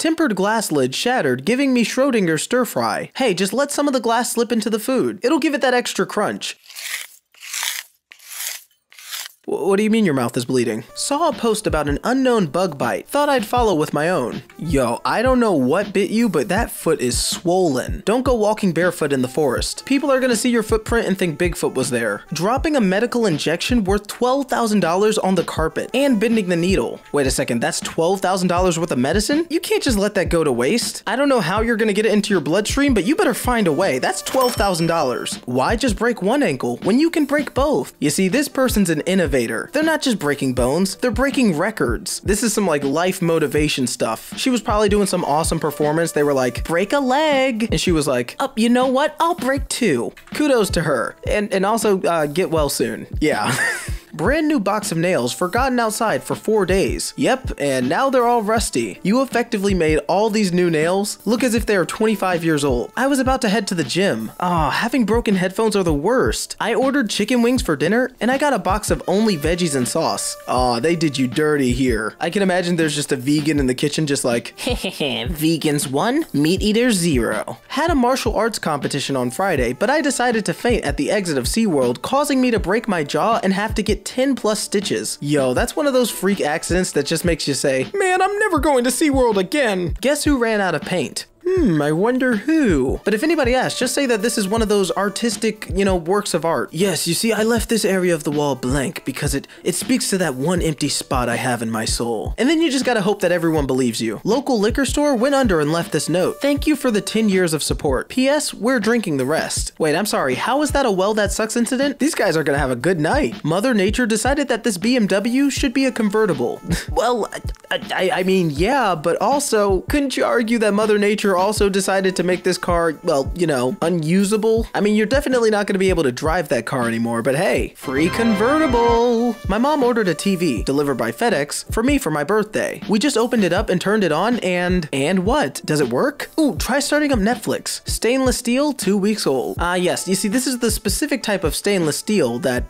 Tempered glass lid shattered, giving me Schrodinger stir fry. Hey, just let some of the glass slip into the food. It'll give it that extra crunch. What do you mean your mouth is bleeding? Saw a post about an unknown bug bite. Thought I'd follow with my own. Yo, I don't know what bit you, but that foot is swollen. Don't go walking barefoot in the forest. People are gonna see your footprint and think Bigfoot was there. Dropping a medical injection worth $12,000 on the carpet and bending the needle. Wait a second, that's $12,000 worth of medicine? You can't just let that go to waste. I don't know how you're gonna get it into your bloodstream, but you better find a way. That's $12,000. Why just break one ankle when you can break both? You see, this person's an innovator. They're not just breaking bones, they're breaking records. This is some like life motivation stuff. She was probably doing some awesome performance. They were like, break a leg. And she was like, oh, you know what? I'll break two. Kudos to her. And also get well soon. Yeah. Brand new box of nails forgotten outside for 4 days. Yep, and now they're all rusty. You effectively made all these new nails look as if they are 25 years old. I was about to head to the gym. Ah, having broken headphones are the worst. I ordered chicken wings for dinner and I got a box of only veggies and sauce. Ah, they did you dirty here. I can imagine there's just a vegan in the kitchen just like, hehehe, vegans one, meat eaters zero. Had a martial arts competition on Friday, but I decided to faint at the exit of SeaWorld, causing me to break my jaw and have to get 10 plus stitches. Yo, that's one of those freak accidents that just makes you say, man, I'm never going to SeaWorld again. Guess who ran out of paint? I wonder who. But if anybody asks, just say that this is one of those artistic, you know, works of art. Yes, you see, I left this area of the wall blank because it speaks to that one empty spot I have in my soul. And then you just gotta hope that everyone believes you. Local liquor store went under and left this note. Thank you for the 10 years of support. P.S. We're drinking the rest. Wait, I'm sorry. How is that a well that sucks incident? These guys are gonna have a good night. Mother Nature decided that this BMW should be a convertible. Well, I mean, yeah, but also, couldn't you argue that Mother Nature also decided to make this car, well, you know, unusable? I mean, you're definitely not going to be able to drive that car anymore, but hey, free convertible. My mom ordered a TV delivered by FedEx for me for my birthday. We just opened it up and turned it on and what? Does it work? Ooh, try starting up Netflix. Stainless steel, 2 weeks old. Ah, yes. You see, this is the specific type of stainless steel that,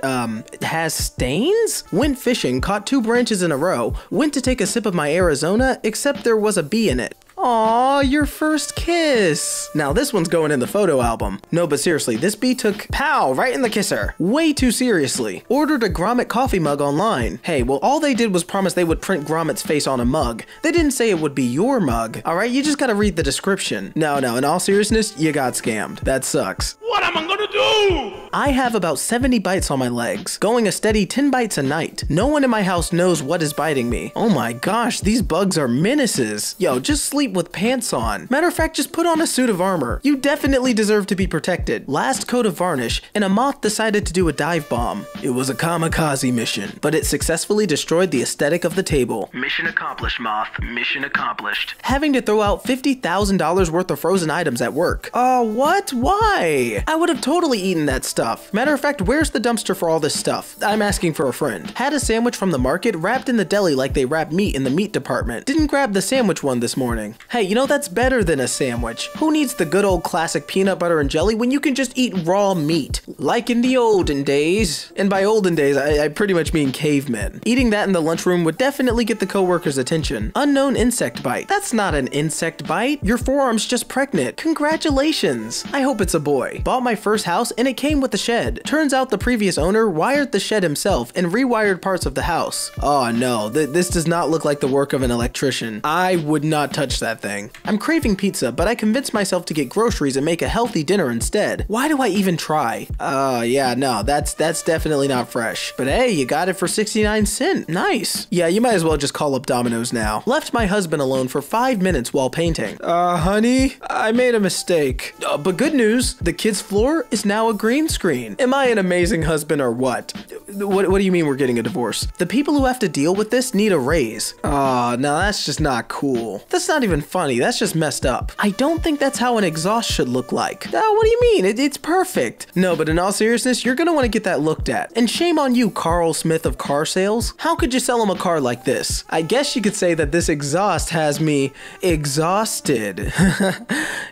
has stains? Went fishing, caught two branches in a row, went to take a sip of my Arizona, except there was a bee in it. Aw, your first kiss. Now this one's going in the photo album. No, but seriously, this bee took pow right in the kisser. Way too seriously. Ordered a Gromit coffee mug online. Hey, well, all they did was promise they would print Gromit's face on a mug. They didn't say it would be your mug. All right, you just gotta read the description. No, in all seriousness, you got scammed. That sucks. What am I gonna do? I have about 70 bites on my legs, going a steady 10 bites a night. No one in my house knows what is biting me. Oh my gosh, these bugs are menaces. Yo, just sleep with pants on. Matter of fact, just put on a suit of armor. You definitely deserve to be protected. Last coat of varnish, and a moth decided to do a dive bomb. It was a kamikaze mission, but it successfully destroyed the aesthetic of the table. Mission accomplished, moth. Mission accomplished. Having to throw out $50,000 worth of frozen items at work. Oh, what? Why? I would have totally eaten that stuff. Matter of fact, where's the dumpster for all this stuff? I'm asking for a friend. Had a sandwich from the market wrapped in the deli like they wrap meat in the meat department. Didn't grab the sandwich one this morning. Hey, you know, that's better than a sandwich. Who needs the good old classic peanut butter and jelly when you can just eat raw meat? Like in the olden days. And by olden days, I pretty much mean cavemen. Eating that in the lunchroom would definitely get the coworkers' attention. Unknown insect bite. That's not an insect bite. Your forearm's just pregnant. Congratulations. I hope it's a boy. Bought my first house and it came with a shed. Turns out the previous owner wired the shed himself and rewired parts of the house. Oh no, this does not look like the work of an electrician. I would not touch that thing. I'm craving pizza, but I convinced myself to get groceries and make a healthy dinner instead. Why do I even try? Yeah, no, that's definitely not fresh. But hey, you got it for 69 cents. Nice. Yeah, you might as well just call up Domino's now. Left my husband alone for 5 minutes while painting. Honey, I made a mistake. But good news, the kids' floor is now a green screen. Am I an amazing husband or what? What do you mean we're getting a divorce? The people who have to deal with this need a raise. No, that's just not cool. That's not even funny. That's just messed up. I don't think that's how an exhaust should look like. What do you mean? It's perfect. No, but in all seriousness, you're gonna want to get that looked at. And shame on you, Carl Smith of car sales. How could you sell him a car like this? I guess you could say that this exhaust has me exhausted.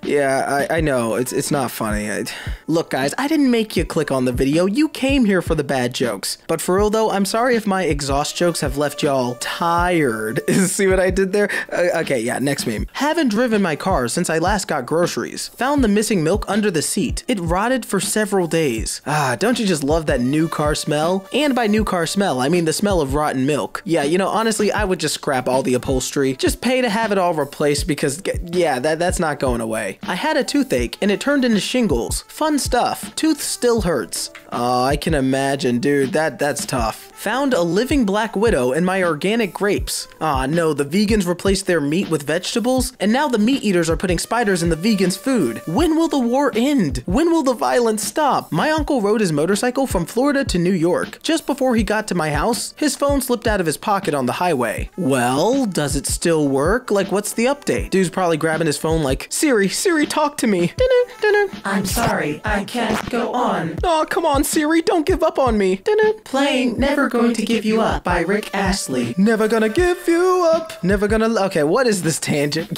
Yeah, I know. It's not funny. Look, guys, I didn't make you click on the video. You came here for the bad jokes. jokes. But for real though, I'm sorry if my exhaust jokes have left y'all tired. See what I did there? Okay, yeah, next meme. Haven't driven my car since I last got groceries. Found the missing milk under the seat. It rotted for several days. Ah, don't you just love that new car smell? And by new car smell, I mean the smell of rotten milk. Yeah, you know, honestly, I would just scrap all the upholstery. Just pay to have it all replaced because, yeah, that's not going away. I had a toothache and it turned into shingles. Fun stuff. Tooth still hurts. Oh, I can imagine, dude. That's tough. Found a living black widow in my organic grapes. Ah, no, the vegans replaced their meat with vegetables, and now the meat eaters are putting spiders in the vegans' food. When will the war end? When will the violence stop? My uncle rode his motorcycle from Florida to New York. Just before he got to my house, his phone slipped out of his pocket on the highway. Well, does it still work? Like, what's the update? Dude's probably grabbing his phone like, Siri, talk to me. I'm sorry, I can't go on. Aw, come on, Siri, don't give up on me. Playing Never Gonna Give You Up by Rick Astley. Never gonna give you up. Never gonna. Okay, what is this tangent?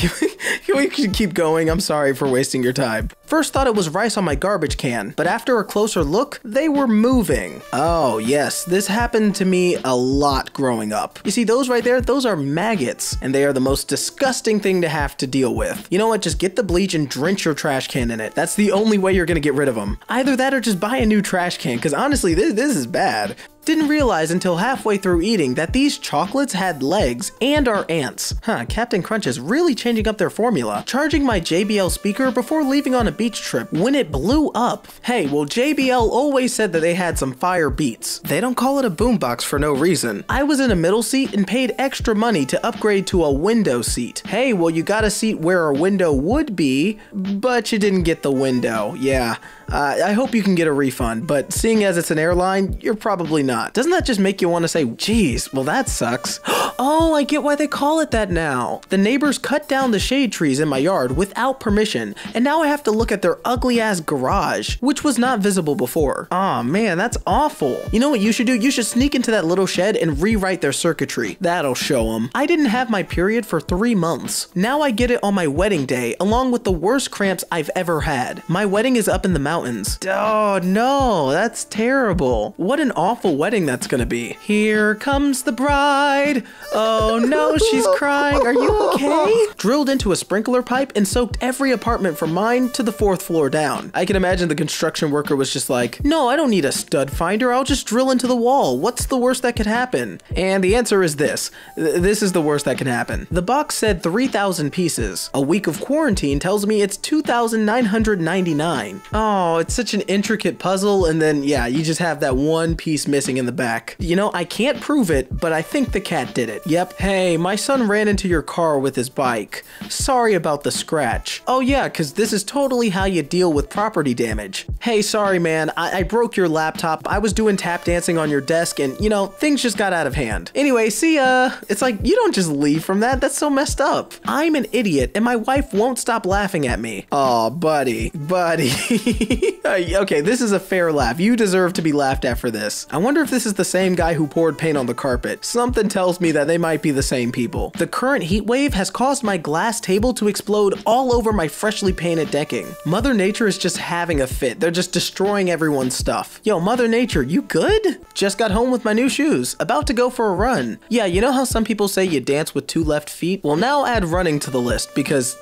We should keep going. I'm sorry for wasting your time. First thought it was rice on my garbage can, but after a closer look, they were moving. Oh yes, this happened to me a lot growing up. You see those right there? Those are maggots, and they are the most disgusting thing to have to deal with. You know what? Just get the bleach and drench your trash can in it. That's the only way you're gonna get rid of them. Either that or just buy a new trash can, because honestly, this is bad. Didn't realize until halfway through eating that these chocolates had legs and are ants. Huh, Captain Crunch is really changing up their formula. Charging my JBL speaker before leaving on a beach trip when it blew up. Hey, well JBL always said that they had some fire beats. They don't call it a boombox for no reason. I was in a middle seat and paid extra money to upgrade to a window seat. Hey, well you got a seat where a window would be, but you didn't get the window. Yeah, I hope you can get a refund, but seeing as it's an airline, you're probably not. Doesn't that just make you want to say, geez, well that sucks. Oh, I get why they call it that now. The neighbors cut down the shade trees in my yard without permission, and now I have to look at their ugly ass garage, which was not visible before. Aw, man, that's awful. You know what you should do? You should sneak into that little shed and rewrite their circuitry. That'll show them. I didn't have my period for 3 months. Now I get it on my wedding day, along with the worst cramps I've ever had. My wedding is up in the mountains. Oh no, that's terrible. What an awful wedding that's gonna be. Here comes the bride. Oh no, she's crying. Are you okay? Drilled into a sprinkler pipe and soaked every apartment from mine to the 4th floor down. I can imagine the construction worker was just like, no, I don't need a stud finder. I'll just drill into the wall. What's the worst that could happen? And the answer is this. This is the worst that can happen. The box said 3,000 pieces. A week of quarantine tells me it's 2,999. Oh, it's such an intricate puzzle. And then yeah, you just have that one piece missing in the back. You know, I can't prove it, but I think the cat did it. Yep. Hey, my son ran into your car with his bike. Sorry about the scratch. Oh yeah, because this is totally how you deal with property damage. Hey, sorry man, I broke your laptop. I was doing tap dancing on your desk and, you know, things just got out of hand. Anyway, see ya. It's like, you don't just leave from that. That's so messed up. I'm an idiot and my wife won't stop laughing at me. Oh, buddy. Okay, this is a fair laugh. You deserve to be laughed at for this. I wonder if this is the same guy who poured paint on the carpet. Something tells me that they might be the same people. The current heat wave has caused my glass table to explode all over my freshly painted decking. Mother Nature is just having a fit. They're just destroying everyone's stuff. Yo, Mother Nature, you good? Just got home with my new shoes. About to go for a run. Yeah, you know how some people say you dance with 2 left feet? Well, now add running to the list because,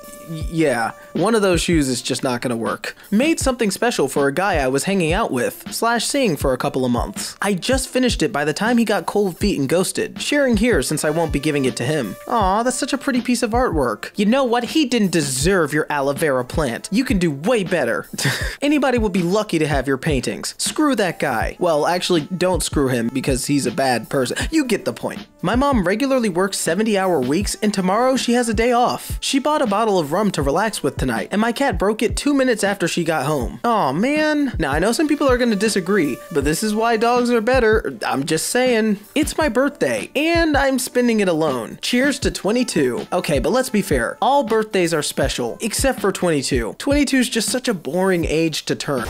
yeah, one of those shoes is just not gonna work. Made something special for a guy I was hanging out with / seeing for a couple of months. I just finished it by the time he got cold feet and ghosted. Sharing here since I won't be giving it to him. Aw, that's such a pretty piece of artwork. You know what? He didn't deserve your aloe vera plant. You can do way better. Anybody will be lucky to have your paintings. Screw that guy. Well, actually, don't screw him because he's a bad person. You get the point. My mom regularly works 70-hour weeks and tomorrow she has a day off. She bought a bottle of rum to relax with tonight and my cat broke it 2 minutes after she got home. Aw, man. Now, I know some people are gonna disagree, but this is why dogs are better. I'm just saying. It's my birthday and I'm spending it alone. Cheers to 22. Okay, but let's be fair. All birthdays are special except for 22. 22 is just such a boring age to turn.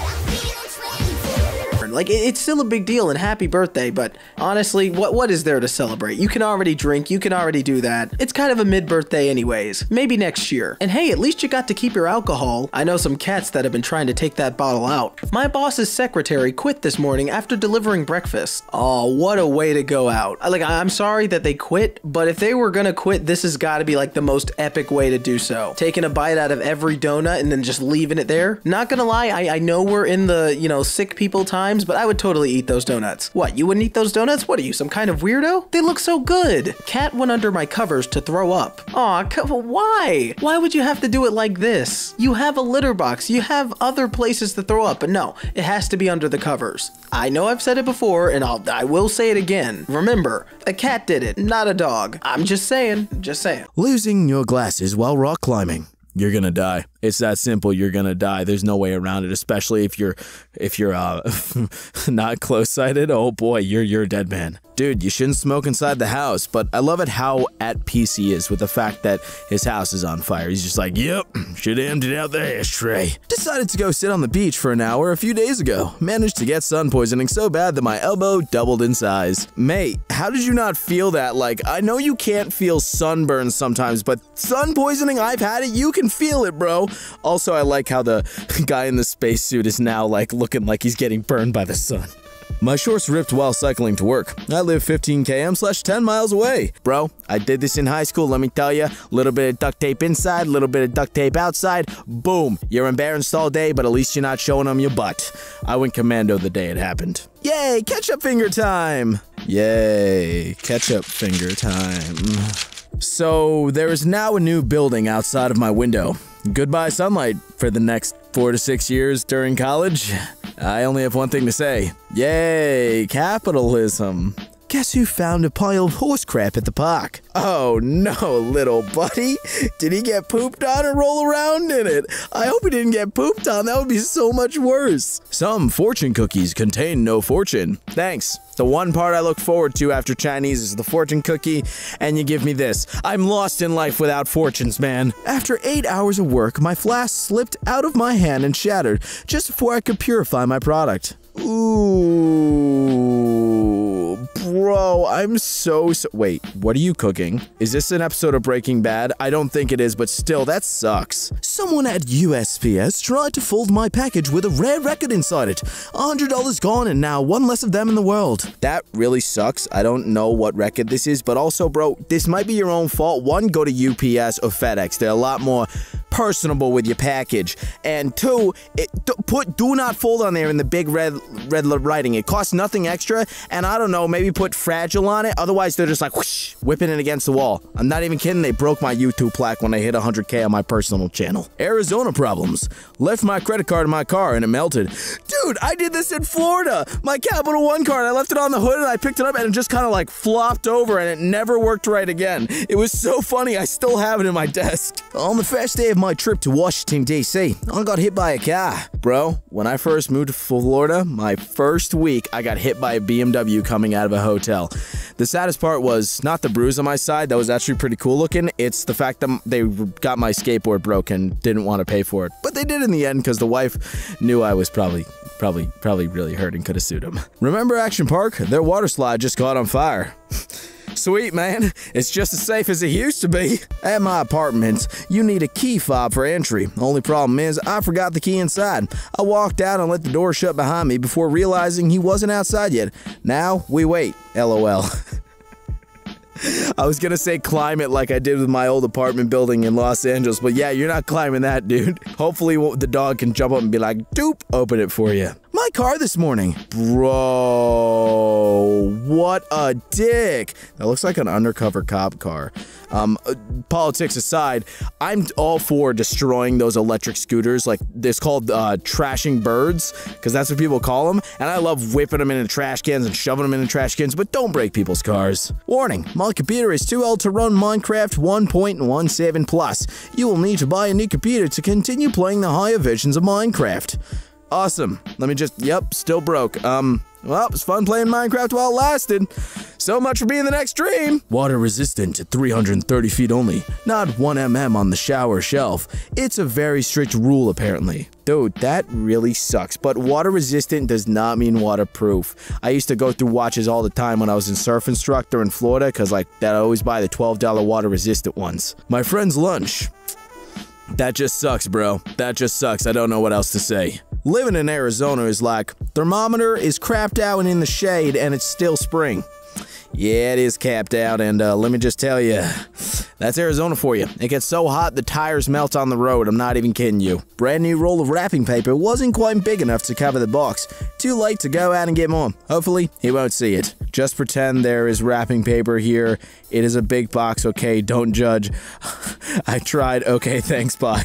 return. Like, it's still a big deal, and happy birthday, but honestly, what is there to celebrate? You can already drink, you can already do that. It's kind of a mid-birthday anyways. Maybe next year. And hey, at least you got to keep your alcohol. I know some cats that have been trying to take that bottle out. My boss's secretary quit this morning after delivering breakfast. Oh, what a way to go out. Like, I'm sorry that they quit, but if they were gonna quit, this has got to be like the most epic way to do so. Taking a bite out of every donut and then just leaving it there. Not gonna lie, I know we're in the, you know, sick people times, but I would totally eat those donuts. What, you wouldn't eat those donuts? What are you, some kind of weirdo? They look so good. Cat went under my covers to throw up. Aw, why? Why would you have to do it like this? You have a litter box, you have other places to throw up, but no, it has to be under the covers. I know I've said it before, and I will say it again. Remember, a cat did it, not a dog. I'm just saying, just saying. Losing your glasses while rock climbing. You're gonna die. It's that simple. You're gonna die. There's no way around it, especially if you're not close-sighted. Oh boy, you're a dead man. Dude, you shouldn't smoke inside the house, but I love it how at peace he is with the fact that his house is on fire. He's just like, yep, should've emptied out the ashtray. Decided to go sit on the beach for an hour a few days ago. Managed to get sun poisoning so bad that my elbow doubled in size. Mate, how did you not feel that? Like, I know you can't feel sunburn sometimes, but sun poisoning, I've had it. You can feel it, bro. Also, I like how the guy in the spacesuit is now like looking like he's getting burned by the sun. My shorts ripped while cycling to work. I live 15 km/10 miles away. Bro, I did this in high school, let me tell ya. Little bit of duct tape inside, little bit of duct tape outside. Boom, you're embarrassed all day, but at least you're not showing them your butt. I went commando the day it happened. Yay, ketchup finger time! Yay, ketchup finger time. So, there is now a new building outside of my window. Goodbye sunlight for the next 4 to 6 years during college. I only have one thing to say. Yay, capitalism. Guess who found a pile of horse crap at the park? Oh no, little buddy. Did he get pooped on or roll around in it? I hope he didn't get pooped on. That would be so much worse. Some fortune cookies contain no fortune. Thanks. The one part I look forward to after Chinese is the fortune cookie, and you give me this. I'm lost in life without fortunes, man. After 8 hours of work, my flask slipped out of my hand and shattered just before I could purify my product. Ooh, bro, I'm so wait, what are you cooking? Is this an episode of Breaking Bad? I don't think it is, but still, that sucks. Someone at USPS tried to fold my package with a rare record inside it. $100 gone and now one less of them in the world. That really sucks. I don't know what record this is, but also, bro, this might be your own fault. One, go to UPS or FedEx. They're a lot more personable with your package. And two, put do not fold on there in the big red writing. It costs nothing extra, and I don't know, maybe put fragile on it. Otherwise, they're just like whoosh, whipping it against the wall. I'm not even kidding. They broke my YouTube plaque when I hit 100K on my personal channel. Arizona problems. Left my credit card in my car and it melted. Dude, I did this in Florida. My Capital One card, I left it on the hood and I picked it up and it just kind of like flopped over and it never worked right again. It was so funny. I still have it in my desk. On the first day of my trip to Washington, D.C., I got hit by a car. Bro, when I first moved to Florida, my first week, I got hit by a BMW coming out of a hotel. The saddest part was not the bruise on my side. That was actually pretty cool looking. It's the fact that they got my skateboard broken, didn't want to pay for it. But they did in the end because the wife knew I was probably really hurt and could have sued him. Remember Action Park? Their water slide just caught on fire. Sweet, man. It's just as safe as it used to be. At my apartment, you need a key fob for entry. Only problem is, I forgot the key inside. I walked out and let the door shut behind me before realizing he wasn't outside yet. Now, we wait. LOL. I was gonna say climb it like I did with my old apartment building in Los Angeles, but yeah, you're not climbing that, dude. Hopefully the dog can jump up and be like, doop, open it for you. My car this morning. Bro, what a dick. That looks like an undercover cop car. Politics aside, I'm all for destroying those electric scooters. Like, it's called trashing birds, because that's what people call them. And I love whipping them into trash cans and shoving them into trash cans, but don't break people's cars. Warning, my computer is too old to run Minecraft 1.17 plus. You will need to buy a new computer to continue playing the higher versions of Minecraft. Awesome. Let me just, yep, still broke. Well, it was fun playing Minecraft while it lasted. So much for being the next stream. Water resistant at 330 feet only, not 1 mm on the shower shelf. It's a very strict rule apparently. Dude, that really sucks, but water resistant does not mean waterproof. I used to go through watches all the time when I was in surf instructor in Florida, because like that I always buy the $12 water resistant ones. My friend's lunch. That just sucks, bro. That just sucks. I don't know what else to say. Living in Arizona is like, thermometer is crapped out and in the shade and it's still spring. Yeah, it is capped out, and let me just tell you, that's Arizona for you. It gets so hot the tires melt on the road, I'm not even kidding you. Brand new roll of wrapping paper wasn't quite big enough to cover the box. Too late to go out and get more. Hopefully, he won't see it. Just pretend there is wrapping paper here. It is a big box, okay, don't judge. I tried, okay, thanks, bye.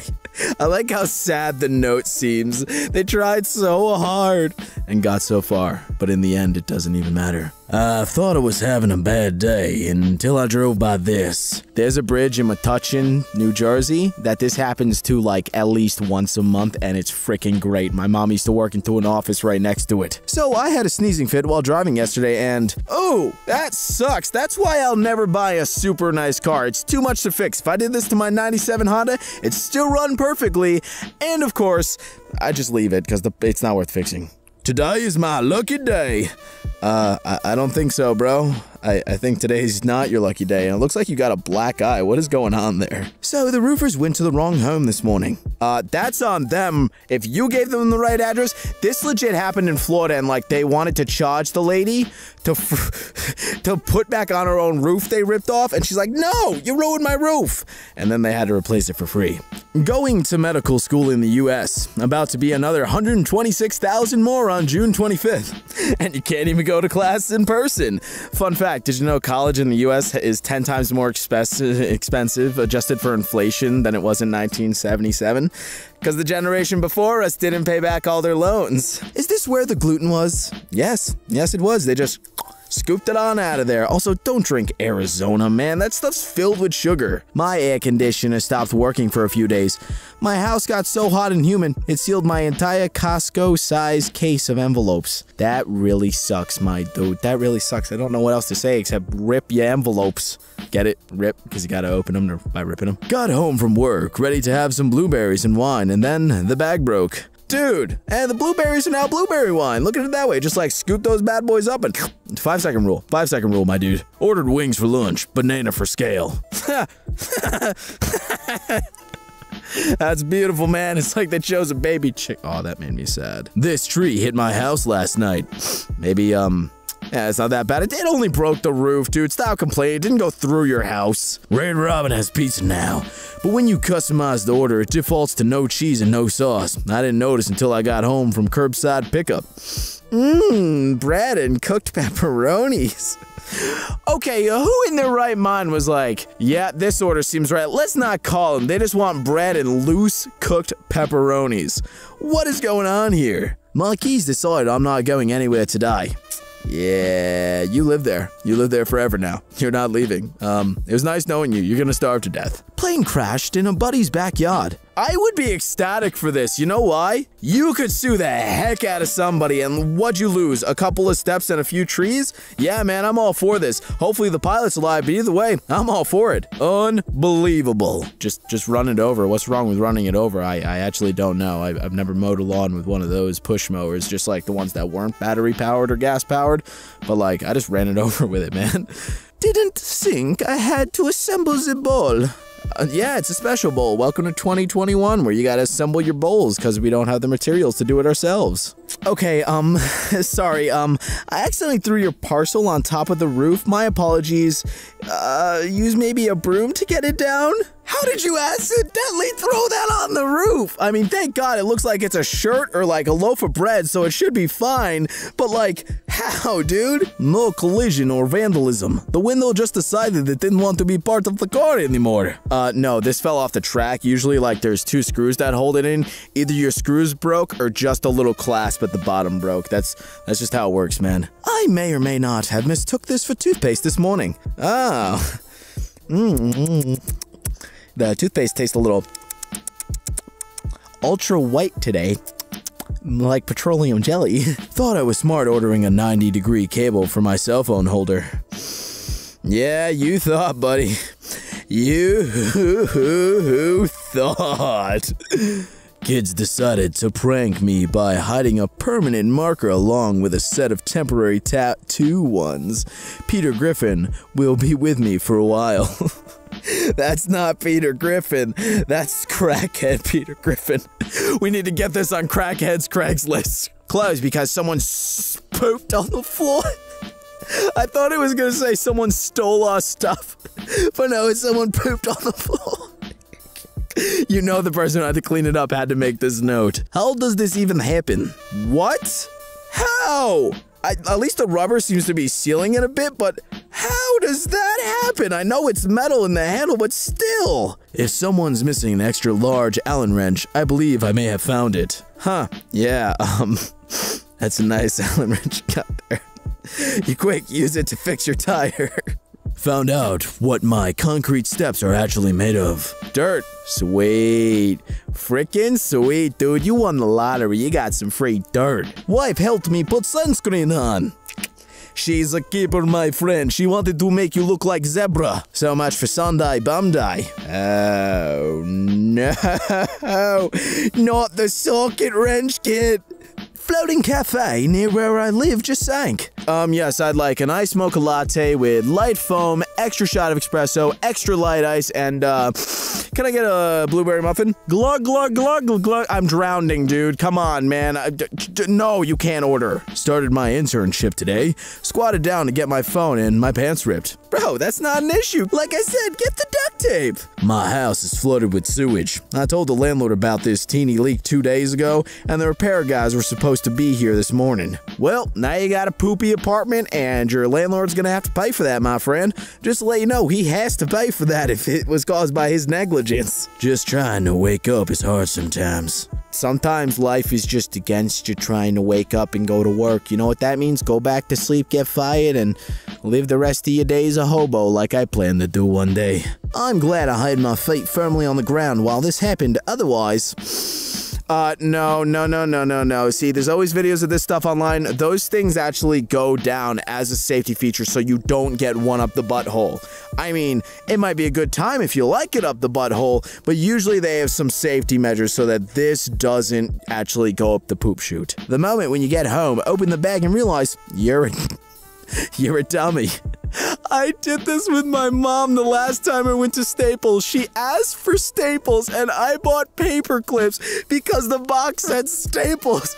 I like how sad the note seems. They tried so hard and got so far, but in the end, it doesn't even matter. I thought I was having a bad day until I drove by this. There's a bridge in Metuchen, New Jersey, that this happens to like at least once a month, and it's freaking great. My mom used to work into an office right next to it. So I had a sneezing fit while driving yesterday, and oh, that sucks. That's why I'll never buy a super nice car. It's too much to fix. If I did this to my 97 Honda, it'd still run perfectly, and of course, I just leave it because it's not worth fixing. Today is my lucky day. I don't think so, bro. I think today's not your lucky day, and it looks like you got a black eye. What is going on there? So the roofers went to the wrong home this morning. That's on them. If you gave them the right address, this legit happened in Florida, and like they wanted to charge the lady to put back on her own roof they ripped off, and she's like, no, you ruined my roof. And then they had to replace it for free. Going to medical school in the US, about to be another 126,000 more on June 25th, and you can't even go to class in person. Fun fact. Did you know college in the US is 10 times more expensive adjusted for inflation than it was in 1977? Because the generation before us didn't pay back all their loans. Is this where the gluten was? Yes. Yes, it was. They just scooped it on out of there. Also, don't drink Arizona, man. That stuff's filled with sugar. My air conditioner stopped working for a few days. My house got so hot and humid, it sealed my entire Costco-sized case of envelopes. That really sucks, my dude. That really sucks. I don't know what else to say except rip your envelopes. Get it? Rip, because you gotta open them by ripping them. Got home from work, ready to have some blueberries and wine, and then the bag broke. Dude, and the blueberries are now blueberry wine. Look at it that way. Just like scoop those bad boys up and 5 second rule. 5 second rule, my dude. Ordered wings for lunch, banana for scale. That's beautiful, man. It's like they chose a baby chick. Oh, that made me sad. This tree hit my house last night. Maybe, yeah, it's not that bad. It only broke the roof, dude. Stop complaining. It didn't go through your house. Red Robin has pizza now. But when you customize the order, it defaults to no cheese and no sauce. I didn't notice until I got home from curbside pickup. Mmm, bread and cooked pepperonis. Okay, who in their right mind was like, yeah, this order seems right. Let's not call them. They just want bread and loose cooked pepperonis. What is going on here? My keys decided I'm not going anywhere today. Yeah, you live there. You live there forever now. You're not leaving. It was nice knowing you. You're gonna starve to death. Plane crashed in a buddy's backyard. I would be ecstatic for this. You know why? You could sue the heck out of somebody, and what'd you lose? A couple of steps and a few trees? Yeah, man, I'm all for this. Hopefully the pilot's alive, but either way, I'm all for it. Unbelievable. Just run it over. What's wrong with running it over? I actually don't know. I've never mowed a lawn with one of those push mowers, just like the ones that weren't battery-powered or gas-powered, but like, I just ran it over with it, man. Didn't think I had to assemble the bowl. Yeah, it's a special bowl. Welcome to 2021, where you gotta assemble your bowls because we don't have the materials to do it ourselves. Okay, sorry, I accidentally threw your parcel on top of the roof. My apologies. Use maybe a broom to get it down? How did you accidentally throw that on the roof? I mean, thank God it looks like it's a shirt or like a loaf of bread, so it should be fine. But like, how, dude? No collision or vandalism. The window just decided it didn't want to be part of the car anymore. No, this fell off the track. Usually, like, there's two screws that hold it in. Either your screws broke or just a little clasp at the bottom broke. That's just how it works, man. I may or may not have mistook this for toothpaste this morning. Oh. Mm-hmm. The toothpaste tastes a little ultra white today. like petroleum jelly. Thought I was smart ordering a 90-degree cable for my cell phone holder. Yeah, you thought, buddy. You thought. Kids decided to prank me by hiding a permanent marker along with a set of temporary tattoo ones. Peter Griffin will be with me for a while. That's not Peter Griffin. That's crackhead Peter Griffin. We need to get this on Crackhead's Craigslist. Closed because someone pooped on the floor. I thought it was going to say someone stole our stuff, but no, it's someone pooped on the floor. You know the person who had to clean it up had to make this note. How does this even happen? What? How? At least the rubber seems to be sealing it a bit, but how does that happen? I know it's metal in the handle, but still. If someone's missing an extra large Allen wrench, I believe I may have found it. Huh. Yeah, that's a nice Allen wrench you got there. You quick, use it to fix your tire. Found out what my concrete steps are actually made of. Dirt. Sweet. Frickin' sweet, dude. You won the lottery. You got some free dirt. Wife helped me put sunscreen on. She's a keeper, my friend. She wanted to make you look like zebra. So much for Sunday bum day. Oh, no. Not the socket wrench, kid. Floating cafe near where I live just sank. Yes, I'd like an ice mocha latte with light foam, extra shot of espresso, extra light ice, and, can I get a blueberry muffin? Glug, glug, glug, glug, glug. I'm drowning, dude. Come on, man. No, you can't order. Started my internship today. Squatted down to get my phone and my pants ripped. Bro, that's not an issue. Like I said, get the duct tape. My house is flooded with sewage. I told the landlord about this teeny leak 2 days ago, and the repair guys were supposed to be here this morning. Well, now you got a poopy apartment, and your landlord's gonna have to pay for that, my friend. Just to let you know, he has to pay for that if it was caused by his negligence. Just trying to wake up is hard sometimes. Sometimes life is just against you trying to wake up and go to work. You know what that means? Go back to sleep, get fired, and live the rest of your days a hobo like I plan to do one day. I'm glad I had my feet firmly on the ground while this happened. Otherwise, no. See, there's always videos of this stuff online. Those things actually go down as a safety feature so you don't get one up the butthole. I mean, it might be a good time if you like it up the butthole, but usually they have some safety measures so that this doesn't actually go up the poop chute. The moment when you get home, open the bag and realize you're a dummy. I did this with my mom the last time I went to Staples. She asked for Staples and I bought paper clips because the box said Staples.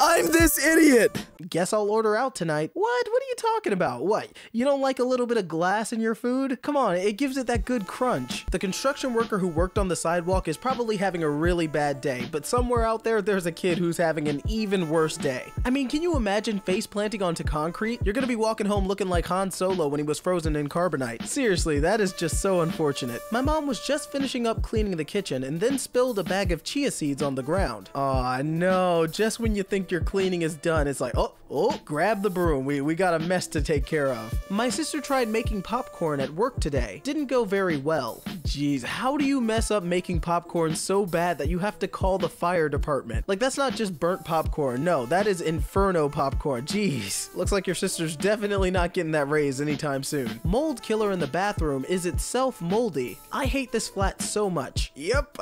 I'm this idiot. Guess I'll order out tonight. What? What are you talking about? What? You don't like a little bit of glass in your food? Come on, it gives it that good crunch. The construction worker who worked on the sidewalk is probably having a really bad day, but somewhere out there, there's a kid who's having an even worse day. I mean, can you imagine face planting onto concrete? You're gonna be walking home looking like Han Solo when he was frozen in carbonite. Seriously, that is just so unfortunate. My mom was just finishing up cleaning the kitchen and then spilled a bag of chia seeds on the ground. Aw, no, just when you think your cleaning is done, it's like, oh, grab the broom. We got a mess to take care of. My sister tried making popcorn at work today. Didn't go very well. Jeez, how do you mess up making popcorn so bad that you have to call the fire department? Like, that's not just burnt popcorn. No, that is inferno popcorn. Jeez. Looks like your sister's definitely not getting that raise anytime soon. Mold killer in the bathroom is itself moldy. I hate this flat so much. Yep,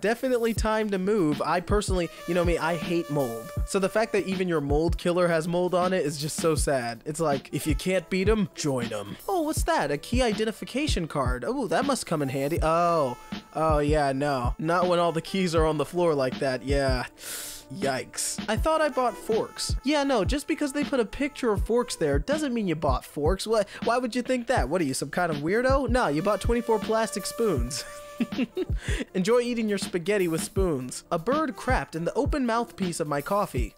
definitely time to move. I personally, you know me, I hate mold. So the fact that even your mold killer has mold on it is just so sad. It's like, if you can't beat them, join them. Oh, what's that? A key identification card. Oh, that must come in handy. Oh yeah, no. Not when all the keys are on the floor like that. Yeah. Yikes. I thought I bought forks. Yeah, no, just because they put a picture of forks there doesn't mean you bought forks. What? Why would you think that? What are you, some kind of weirdo? Nah, you bought 24 plastic spoons. Enjoy eating your spaghetti with spoons. A bird crapped in the open mouthpiece of my coffee.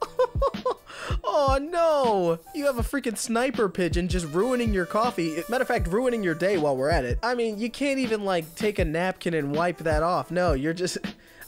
Oh no! You have a freaking sniper pigeon just ruining your coffee. Matter of fact, ruining your day while we're at it. I mean, you can't even like take a napkin and wipe that off. No, you're just...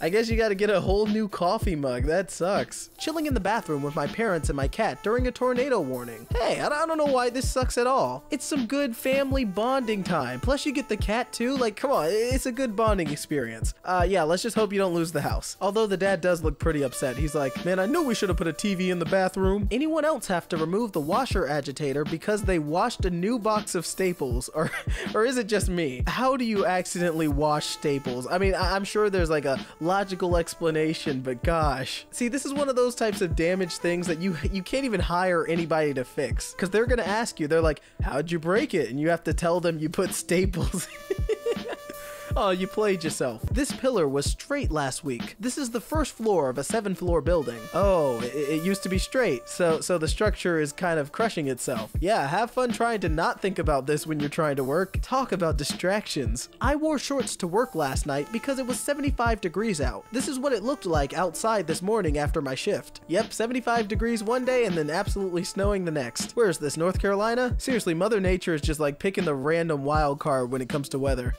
I guess you gotta get a whole new coffee mug. That sucks. Chilling in the bathroom with my parents and my cat during a tornado warning. Hey, I don't know why this sucks at all. It's some good family bonding time. Plus you get the cat too. Like, come on, it's a good bonding experience. Yeah, let's just hope you don't lose the house. Although the dad does look pretty upset. He's like, man, I knew we should have put a TV in the bathroom. Anyone else have to remove the washer agitator because they washed a new box of Staples? Or is it just me? How do you accidentally wash Staples? I mean, I'm sure there's like a logical explanation, but gosh. See, this is one of those types of damaged things that you can't even hire anybody to fix because they're gonna ask you, they're like, how'd you break it? And you have to tell them you put Staples in. Oh, you played yourself. This pillar was straight last week. This is the first floor of a 7-floor building. Oh, it used to be straight. So the structure is kind of crushing itself. Yeah, have fun trying to not think about this when you're trying to work. Talk about distractions. I wore shorts to work last night because it was 75 degrees out. This is what it looked like outside this morning after my shift. Yep, 75 degrees one day and then absolutely snowing the next. Where is this, North Carolina? Seriously, Mother Nature is just like picking the random wild card when it comes to weather.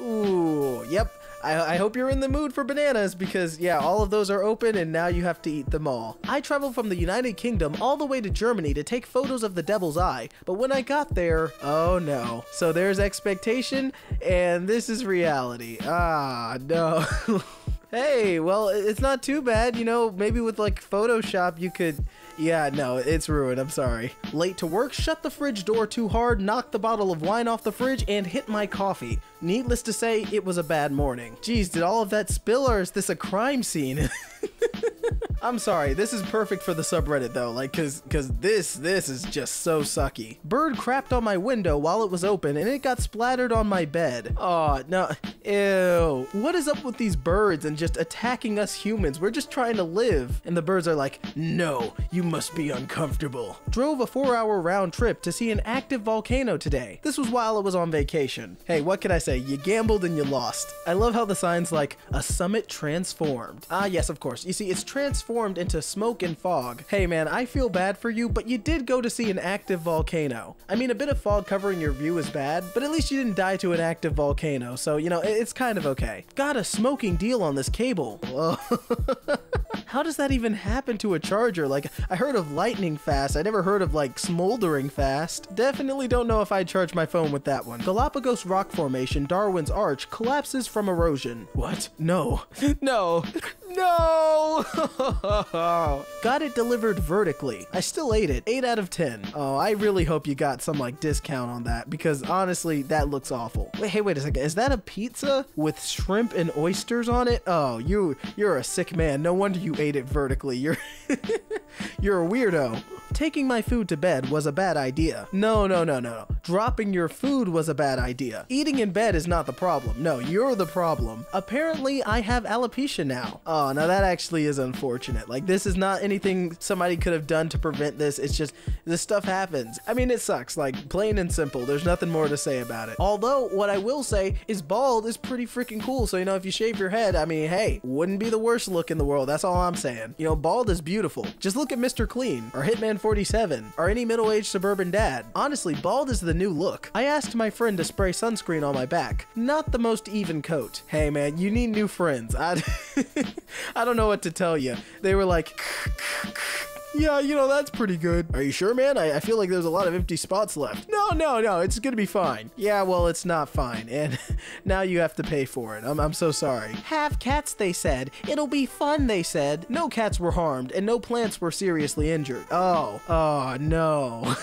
Ooh. Ooh, yep. I hope you're in the mood for bananas because, yeah, all of those are open and now you have to eat them all. I traveled from the United Kingdom all the way to Germany to take photos of the Devil's Eye, but when I got there, oh no. So there's expectation and this is reality. Ah, no. Hey, well, it's not too bad. You know, maybe with like Photoshop, you could, yeah, no, it's ruined. I'm sorry. Late to work, shut the fridge door too hard, knocked the bottle of wine off the fridge and hit my coffee. Needless to say, it was a bad morning. Geez, did all of that spill or is this a crime scene? I'm sorry, this is perfect for the subreddit though, like cause this is just so sucky. Bird crapped on my window while it was open and it got splattered on my bed. Oh no, ew. What is up with these birds and just attacking us humans? We're just trying to live. And the birds are like, no, you must be uncomfortable. Drove a 4-hour round trip to see an active volcano today. This was while I was on vacation. Hey, what can I say? You gambled and you lost. I love how the sign's like, a summit transformed. Ah yes, of course. You see, it's transformed into smoke and fog. Hey man, I feel bad for you, but you did go to see an active volcano. I mean, a bit of fog covering your view is bad, but at least you didn't die to an active volcano, so you know, it's kind of okay. Got a smoking deal on this cable. How does that even happen to a charger? Like, I heard of lightning fast, I never heard of like smoldering fast. Definitely don't know if I'd charge my phone with that one. Galapagos Rock Formation, Darwin's Arch, collapses from erosion. What? No. No. No! Got it delivered vertically. I still ate it. 8 out of 10. Oh, I really hope you got some like discount on that because honestly, that looks awful. Wait, hey, wait a second. Is that a pizza with shrimp and oysters on it? Oh, you're a sick man. No wonder you ate it vertically. You're a weirdo. Taking my food to bed was a bad idea. No. Dropping your food was a bad idea. Eating in bed is not the problem. No, you're the problem. Apparently, I have alopecia now. Oh, now that actually is unfortunate. Like, this is not anything somebody could have done to prevent this. It's just, this stuff happens. I mean, it sucks. Like, plain and simple. There's nothing more to say about it. Although, what I will say is bald is pretty freaking cool. So, you know, if you shave your head, I mean, hey, wouldn't be the worst look in the world. That's all I'm saying. You know, bald is beautiful. Just look at Mr. Clean or Hitman 47 or any middle-aged suburban dad. Honestly, bald is the new look. I asked my friend to spray sunscreen on my back. Not the most even coat. Hey man, you need new friends. I don't know what to tell you. They were like, yeah, you know, that's pretty good. Are you sure, man? I feel like there's a lot of empty spots left. No, it's gonna be fine. Yeah, well, it's not fine, and now you have to pay for it. I'm so sorry. Have cats, they said. It'll be fun, they said. No cats were harmed, and no plants were seriously injured. Oh, no.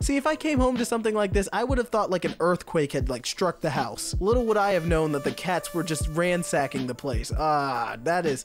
See, if I came home to something like this, I would have thought like an earthquake had like struck the house. Little would I have known that the cats were just ransacking the place. Ah, that is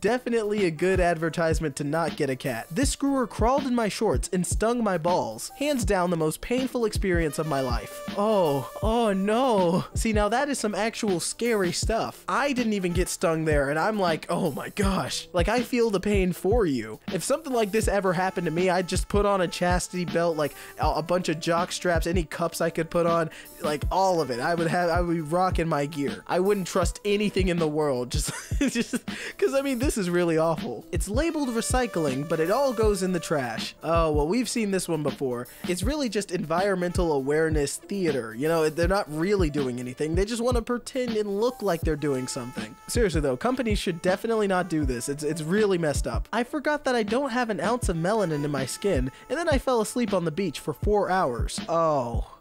definitely a good advertisement to not get a cat. This screwer crawled in my shorts and stung my balls. Hands down the most painful experience of my life. Oh no. See, now that is some actual scary stuff. I didn't even get stung there and I'm like, oh my gosh. Like, I feel the pain for you. If something like this ever happened to me, I'd just put on a chastity belt like, a bunch of jock straps, any cups I could put on, like all of it. I would be rocking my gear. I wouldn't trust anything in the world, just because I mean this is really awful. It's labeled recycling, but it all goes in the trash. Oh well, we've seen this one before. It's really just environmental awareness theater. You know, they're not really doing anything. They just want to pretend and look like they're doing something. Seriously though, companies should definitely not do this. It's really messed up. I forgot that I don't have an ounce of melanin in my skin, and then I fell asleep on the beach for 4 hours. Oh.